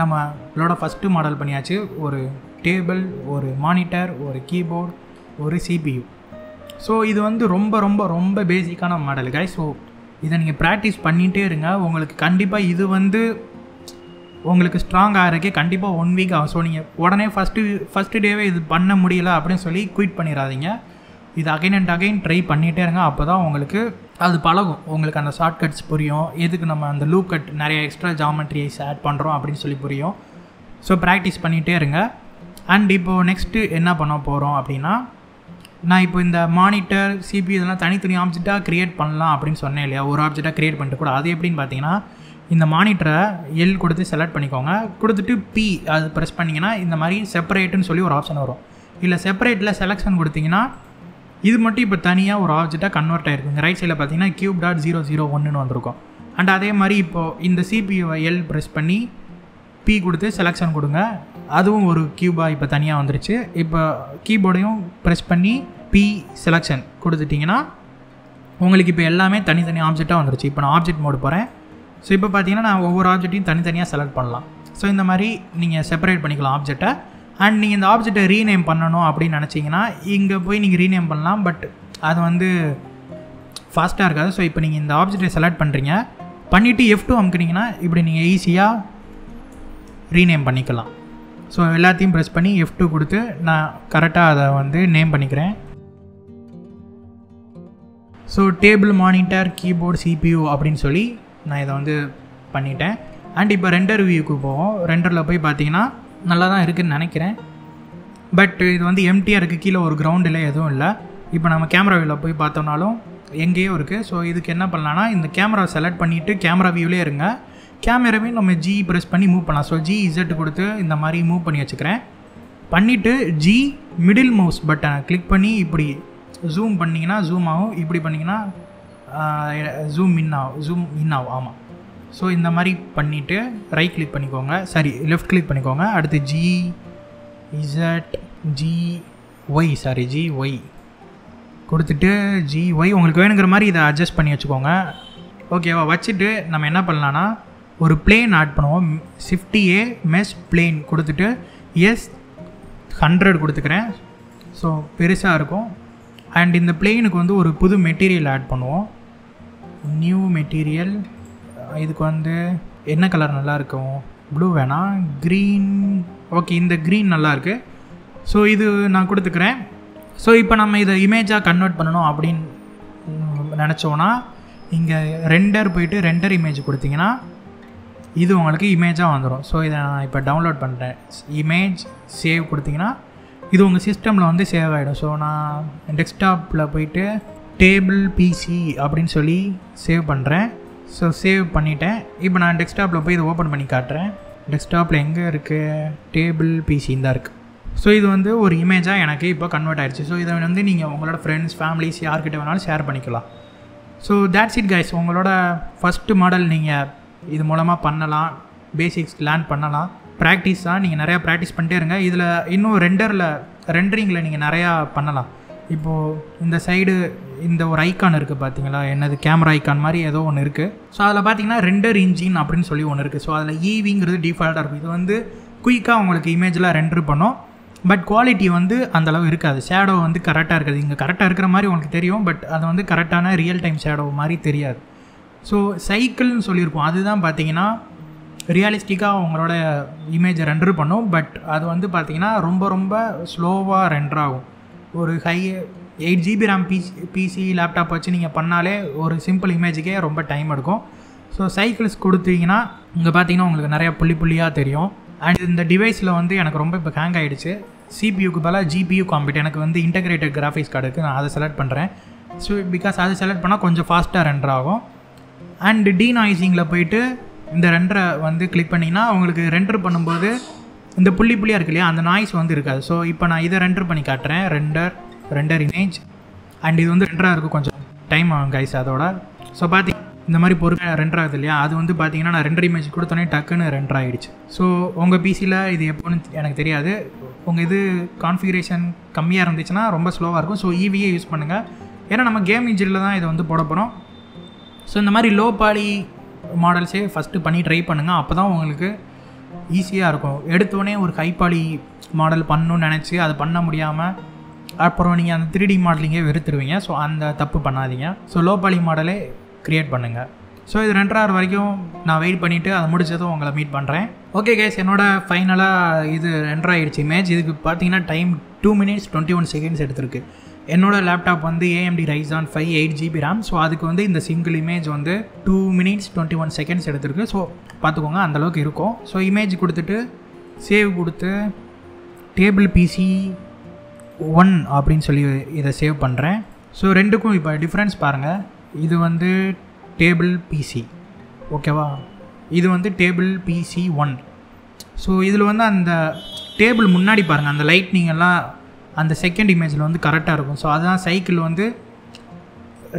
நம்மளோட ஃபஸ்ட்டு மாடல் பண்ணியாச்சு. ஒரு டேபிள், ஒரு மானிட்டர், ஒரு கீபோர்ட், ஒரு CPU. ஸோ இது வந்து ரொம்ப ரொம்ப ரொம்ப பேசிக்கான மாடல் கைஸ். ஸோ இதை நீங்கள் ப்ராக்டிஸ் பண்ணிகிட்டே இருங்க. உங்களுக்கு கண்டிப்பாக இது வந்து உங்களுக்கு ஸ்ட்ராங் ஆகிறக்கே கண்டிப்பாக 1 வீக் ஆகும். ஸோ நீங்கள் உடனே ஃபஸ்ட்டு டேவே இது பண்ண முடியலை அப்படின்னு சொல்லி குயிட் பண்ணிடாதீங்க. இது அகைன் அண்ட் அகைன் ட்ரை பண்ணிகிட்டே இருங்க. அப்போ தான் உங்களுக்கு அது பழகும். உங்களுக்கு அந்த ஷார்ட்கட்ஸ் புரியும். எதுக்கு நம்ம அந்த லூப் கட் நிறைய எக்ஸ்ட்ரா ஜாமெட்ரிஸ் ஆட் பண்ணுறோம் அப்படின்னு சொல்லி புரியும். ஸோ ப்ராக்டிஸ் பண்ணிகிட்டே இருங்க. அண்ட் இப்போது நெக்ஸ்ட்டு என்ன பண்ண போகிறோம் அப்படின்னா, நான் இப்போ இந்த மானிட்டர் CPU இதெல்லாம் தனித்தனி ஆப்ஜெக்டாக க்ரியேட் பண்ணலாம் அப்படின்னு சொன்னேன் இல்லையா. ஒரு ஆப்ஜெக்டாக க்ரியேட் பண்ணிட்டு கூட அது எப்படின்னு பார்த்தீங்கன்னா, இந்த மானிட்டரை எல் கொடுத்து செலக்ட் பண்ணிக்கோங்க. கொடுத்துட்டு பி அது ப்ரெஸ் பண்ணிங்கன்னா இந்த மாதிரி செப்பரேட்டுன்னு சொல்லி ஒரு ஆப்ஷன் வரும். இல்லை செப்பரேட்டில் செலெக்ஷன் கொடுத்திங்கன்னா இது மட்டும் இப்போ தனியாக ஒரு ஆப்ஜெக்டாக கன்வெர்ட் ஆகிருக்குங்க. ரைட் சைடில் பார்த்தீங்கன்னா cube.001ன்னு வந்திருக்கும். அண்ட் அதே மாதிரி இப்போது இந்த CPU எல் ப்ரெஸ் பண்ணி பி கொடுத்து செலெக்ஷன் கொடுங்க. அதுவும் ஒரு கியூபாக இப்போ தனியாக வந்துருச்சு. இப்போ கீபோர்டையும் ப்ரெஸ் பண்ணி பி செலெக்ஷன் கொடுத்துட்டிங்கன்னா உங்களுக்கு இப்போ எல்லாமே தனித்தனி ஆப்ஜெக்டாக வந்துருச்சு. இப்போ நான் ஆப்ஜெக்ட் மோடு போகிறேன். ஸோ இப்போ பார்த்தீங்கன்னா நான் ஒவ்வொரு ஆப்ஜெக்ட்டையும் தனித்தனியாக செலக்ட் பண்ணலாம். ஸோ இந்த மாதிரி நீங்கள் செப்பரேட் பண்ணிக்கலாம் ஆப்ஜெக்டை. அண்ட் நீங்கள் இந்த ஆப்ஜெக்டை ரீநேம் பண்ணணும் அப்படின்னு நினச்சிங்கன்னா இங்கே போய் நீங்கள் ரீநேம் பண்ணலாம். பட் அது வந்து ஃபாஸ்ட்டாக இருக்காது. ஸோ இப்போ நீங்கள் இந்த ஆப்ஜெக்டை செலக்ட் பண்ணுறீங்க, பண்ணிவிட்டு F2 அமுக்குனிங்கன்னா இப்படி நீங்கள் ஈஸியாக ரீநேம் பண்ணிக்கலாம். ஸோ எல்லாத்தையும் ப்ரெஸ் பண்ணி F2 கொடுத்து நான் கரெக்டாக அதை வந்து நேம் பண்ணிக்கிறேன். So table, monitor, keyboard, CPU அப்படின்னு சொல்லி நான் இதை வந்து பண்ணிட்டேன். அண்ட் இப்போ ரெண்டர் வியூக்கு போவோம். ரெண்டரில் போய் பார்த்தீங்கன்னா நல்லா தான் இருக்குதுன்னு நினைக்கிறேன். பட் இது வந்து எம்டியாக இருக்குது. கீழே ஒரு கிரவுண்டில் எதுவும் இல்லை. இப்போ நம்ம கேமரா வியூவில் போய் பார்த்தோம்னாலும் எங்கேயோ இருக்குது. ஸோ இதுக்கு என்ன பண்ணலான்னா, இந்த கேமரா செலக்ட் பண்ணிவிட்டு கேமரா வியூவிலே இருங்க. கேமராவே நம்ம ஜி ப்ரெஸ் பண்ணி மூவ் பண்ணலாம். ஸோ ஜி இசட் கொடுத்து இந்த மாதிரி மூவ் பண்ணி வச்சுக்கிறேன். பண்ணிவிட்டு ஜி மிடில் மவுஸ் பட்டனை கிளிக் பண்ணி இப்படி ஜூம் பண்ணிங்கன்னா ஜூம் ஆகும். இப்படி பண்ணிங்கன்னா ஜூம் இன் ஆகும். ஆமாம். ஸோ இந்த மாதிரி பண்ணிவிட்டு ரைட் கிளிக் பண்ணிக்கோங்க, சாரி லெஃப்ட் கிளிக் பண்ணிக்கோங்க. அடுத்து ஜி ஒய் கொடுத்துட்டு ஜி ஒய் உங்களுக்கு வேணுங்கிற மாதிரி இதை அட்ஜஸ்ட் பண்ணி வச்சுக்கோங்க. ஓகேவா வச்சுட்டு நம்ம என்ன பண்ணலான்னா ஒரு பிளேன் ஆட் பண்ணுவோம். ஷிஃப்ட் A மெஷ் பிளேன் கொடுத்துட்டு S 100 கொடுத்துக்கிறேன். ஸோ பெருசாக இருக்கும். அண்ட் இந்த பிளேனுக்கு வந்து ஒரு புது மெட்டீரியல் ஆட் பண்ணுவோம். New material. இதுக்கு வந்து என்ன கலர் நல்லா இருக்கும்? ப்ளூ வேணாம், க்ரீன். ஓகே, இந்த க்ரீன் நல்லாயிருக்கு. ஸோ இது நான் கொடுத்துக்கிறேன். ஸோ இப்போ நம்ம இதை இமேஜாக கன்வெர்ட் பண்ணணும் அப்படின்னு நினச்சோன்னா இங்கே ரெண்டர் போய்ட்டு ரெண்டர் இமேஜ் கொடுத்திங்கன்னா இது உங்களுக்கு இமேஜாக வந்துடும். ஸோ இதை நான் இப்போ டவுன்லோட் பண்ணுறேன். இமேஜ் சேவ் கொடுத்திங்கன்னா இது உங்கள் சிஸ்டமில் வந்து சேவ் ஆகிடும். ஸோ நான் டெஸ்க்டாப்பில் போய்ட்டு டேபிள் பிசி அப்படின்னு சொல்லி சேவ் பண்ணுறேன். ஸோ சேவ் பண்ணிவிட்டேன். இப்போ நான் டெஸ்க்டாப்பில் போய் இதை ஓப்பன் பண்ணி காட்டுறேன். டெஸ்க்டாப்பில் எங்கே இருக்குது? டேபிள் பிசின்னு தான் இருக்குது. ஸோ இது வந்து ஒரு இமேஜாக எனக்கு இப்போ கன்வெர்ட் ஆகிடுச்சு. ஸோ இதை வந்து நீங்கள் உங்களோட ஃப்ரெண்ட்ஸ், ஃபேமிலிஸ் யார்கிட்ட வேணாலும் ஷேர் பண்ணிக்கலாம். So that's it guys. உங்களோட ஃபஸ்ட்டு மாடல் நீங்கள் இது மூலமாக பண்ணலாம். பேசிக்ஸ் லேர்ன் பண்ணலாம். ப்ராக்டிஸ் தான், நீங்கள் நிறையா ப்ராக்டிஸ் பண்ணிட்டே இருங்க. இதில் இன்னும் ரெண்டரிங்கில் நீங்கள் நிறையா பண்ணலாம். இப்போது இந்த சைடு இந்த ஒரு ஐக்கான் இருக்குது பார்த்தீங்களா, என்னது கேமரா ஐக்கான் மாதிரி ஏதோ ஒன்று இருக்குது. ஸோ அதில் பார்த்தீங்கன்னா ரெண்டர் இன்ஜின் அப்படின்னு சொல்லி ஒன்று இருக்குது. ஸோ அதில் ஈவிங்கிறது டிஃபால்ட்டாக இருக்கும். இது வந்து குயிக்காக உங்களுக்கு இமேஜெலாம் ரெண்டர் பண்ணோம். பட் குவாலிட்டி வந்து அந்தளவு இருக்காது. ஷேடோ வந்து கரெக்டாக இருக்காது. இங்கே கரெக்டாக இருக்கிற மாதிரி உங்களுக்கு தெரியும், பட் அது வந்து கரெக்டான ரியல் டைம் ஷேடோ மாதிரி தெரியாது. ஸோ சைக்கிள்னு சொல்லியிருக்கோம், அதுதான் பார்த்தீங்கன்னா ரியலிஸ்டிக்காக உங்களோட இமேஜை ரெண்டர் பண்ணும். பட் அது வந்து பார்த்திங்கன்னா ரொம்ப ரொம்ப ஸ்லோவாக ரெண்டர் ஆகும். ஒரு high 8GB RAM PC laptop வச்சு நீங்கள் பண்ணாலே ஒரு சிம்பிள் இமேஜுக்கே ரொம்ப டைம் எடுக்கும். ஸோ சைக்கிள்ஸ் கொடுத்தீங்கன்னா இங்கே பார்த்தீங்கன்னா உங்களுக்கு நிறையா புள்ளியாக தெரியும். அண்ட் இந்த டிவைஸில் வந்து எனக்கு ரொம்ப இப்போ ஹேங் ஆகிடுச்சு. சிபியூக்கு பதிலாக ஜிபியூ காம்பிட், எனக்கு வந்து இன்டெகிரேட்டட் கிராஃபிக்ஸ் கார்டு இருக்குது, நான் அதை செலக்ட் பண்ணுறேன். ஸோ பிகாஸ் அதை செலக்ட் பண்ணால் கொஞ்சம் ஃபாஸ்ட்டாக ரெண்டர் ஆகும். அண்டு டீநாய்ஸிங்கில் போய்ட்டு இந்த ரெண்டரை வந்து கிளிக் பண்ணிங்கன்னா உங்களுக்கு ரெண்டர் பண்ணும்போது இந்த புள்ளியாக இருக்கு இல்லையா, அந்த நாய்ஸ் வந்து இருக்காது. ஸோ இப்போ நான் இதை ரெண்டர் பண்ணி காட்டுறேன். ரெண்டர் இமேஜ் அண்ட் இது வந்து ரெண்டராக இருக்கும். கொஞ்சம் டைம் ஆகும் கைஸ் அதோட. ஸோ பார்த்திங்க இந்த மாதிரி பொறுமை ரெண்டர் ஆகுது இல்லையா, அது வந்து பார்த்திங்கன்னா நான் ரெண்டர் இமேஜ் கொடுத்தோன்னே டக்குன்னு ரெண்டர் ஆகிடுச்சு. ஸோ உங்கள் பிசியில் இது எப்போன்னு எனக்கு தெரியாது. உங்கள் இது கான்ஃபிகரேஷன் கம்மியாக இருந்துச்சுன்னா ரொம்ப ஸ்லோவாக இருக்கும். ஸோ ஈவியே யூஸ் பண்ணுங்கள், ஏன்னா நம்ம கேம் இன்ஜினில் தான் இதை வந்து போட போகிறோம். ஸோ இந்த மாதிரி லோ பாலி மாடல்ஸே ஃபஸ்ட்டு பண்ணி ட்ரை பண்ணுங்கள். அப்போ தான் உங்களுக்கு ஈஸியாக இருக்கும். எடுத்தோடனே ஒரு ஹைபாலி மாடல் பண்ணணும்னு நினச்சி அது பண்ண முடியாமல் அப்புறம் நீங்கள் அந்த 3D மாடலிங்கே வெறுத்துருவீங்க. ஸோ அந்த தப்பு பண்ணாதீங்க. ஸோ லோ பாலி மாடலே க்ரியேட் பண்ணுங்கள். ஸோ இது 2.5 hour வரைக்கும் நான் வெயிட் பண்ணிவிட்டு அதை முடிச்சதும் உங்களை மீட் பண்ணுறேன். ஓகே கைஸ், என்னோடய ஃபைனலாக இது 2.5 hours இமேஜ். இதுக்கு பார்த்தீங்கன்னா டைம் 2 minutes 21 seconds எடுத்திருக்கு. என்னோடய லேப்டாப் வந்து AMD Ryzen 5 8GB RAM. So அதுக்கு வந்து இந்த சிங்கிள் இமேஜ் வந்து 2 minutes 21 seconds எடுத்திருக்கு. ஸோ பார்த்துக்கோங்க அந்தளவுக்கு இருக்கும். ஸோ இமேஜ் கொடுத்துட்டு சேவ் கொடுத்து டேபிள் PC 1 அப்படின்னு சொல்லி இதை சேவ் பண்ணுறேன். ஸோ ரெண்டுக்கும் இப்போ டிஃப்ரென்ஸ் பாருங்கள். இது வந்து டேபிள் பிசி, ஓகேவா, இது வந்து டேபிள் PC 1. ஸோ இதில் வந்து அந்த டேபிள் முன்னாடி பாருங்கள், அந்த லைட்னிங் எல்லாம் அந்த செகண்ட் இமேஜில் வந்து கரெக்டாக இருக்கும். ஸோ அதுதான் சைக்கிள் வந்து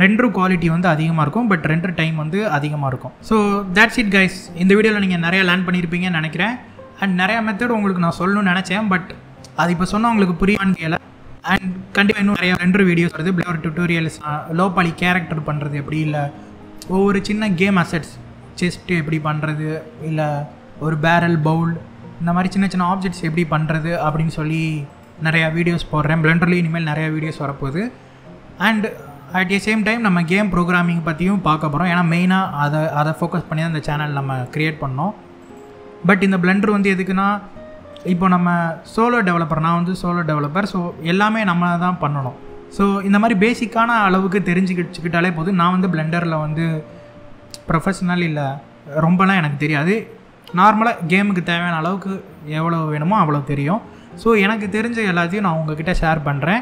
ரெண்டரும் குவாலிட்டி வந்து அதிகமாக இருக்கும், பட் ரெண்டர் டைம் வந்து அதிகமாக இருக்கும். So that's it guys. இந்த வீடியோவில் நீங்கள் நிறையா லேர்ன் பண்ணியிருப்பீங்கன்னு நினைக்கிறேன். அண்ட் நிறையா மெத்தட் உங்களுக்கு நான் சொல்லணும்னு நினச்சேன், பட் அது இப்போ சொன்னால் உங்களுக்கு புரியான்னு கேட்கல. அண்ட் கண்டிப்பாக இன்னும் நிறையா ரெண்டர் வீடியோஸ் வருது. Flower tutorials, low poly character பண்ணுறது எப்படி, இல்லை ஒவ்வொரு சின்ன கேம் அசெட்ஸ் செஸ்ட்டு எப்படி பண்ணுறது, இல்லை ஒரு பேரல் பவுல், இந்த மாதிரி சின்ன சின்ன ஆப்ஜெக்ட்ஸ் எப்படி பண்ணுறது அப்படின்னு சொல்லி நிறையா வீடியோஸ் போடுறேன். பிளெண்டர்லேயும் இனிமேல் நிறையா வீடியோஸ் வரப்போகுது. And at the same time நம்ம கேம் ப்ரோக்ராமிங் பற்றியும் பார்க்க போகிறோம். ஏன்னா மெயினாக அதை ஃபோக்கஸ் பண்ணி தான் இந்த சேனல் நம்ம க்ரியேட் பண்ணோம். பட் இந்த பிளெண்டர் வந்து எதுக்குன்னா, இப்போ நம்ம சோலோ டெவலப்பர், நான் வந்து சோலோ டெவலப்பர். ஸோ எல்லாமே நம்ம தான் பண்ணணும். ஸோ இந்த மாதிரி பேசிக்கான அளவுக்கு தெரிஞ்சுக்கிட்டாலே போதும். நான் வந்து பிளெண்டரில் வந்து ப்ரொஃபஷ்னல் இல்லை, ரொம்பலாம் எனக்கு தெரியாது. நார்மலாக கேமுக்கு தேவையான அளவுக்கு எவ்வளோ வேணுமோ அவ்வளோ தெரியும். ஸோ எனக்கு தெரிஞ்ச எல்லாத்தையும் நான் உங்ககிட்ட ஷேர் பண்ணுறேன்.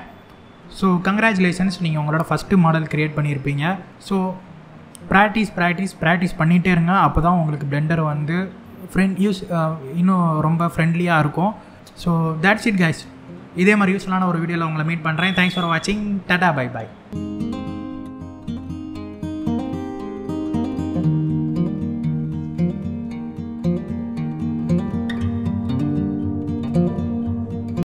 ஸோ கங்க்ராச்சுலேஷன்ஸ், நீங்கள் உங்களோட ஃபஸ்ட்டு மாடல் க்ரியேட் பண்ணியிருப்பீங்க. ஸோ ப்ராக்டிஸ் பண்ணிகிட்டே இருங்க. அப்போ தான் உங்களுக்கு பிளெண்டர் வந்து இன்னும் ரொம்ப ஃப்ரெண்ட்லியாக இருக்கும். So that's it guys. இதே மாதிரி யூஸ்ஃபுல்லான ஒரு வீடியோவில் உங்களை மீட் பண்ணுறேன். தேங்க்ஸ் ஃபார் வாட்சிங். டாடா, பை பாய்.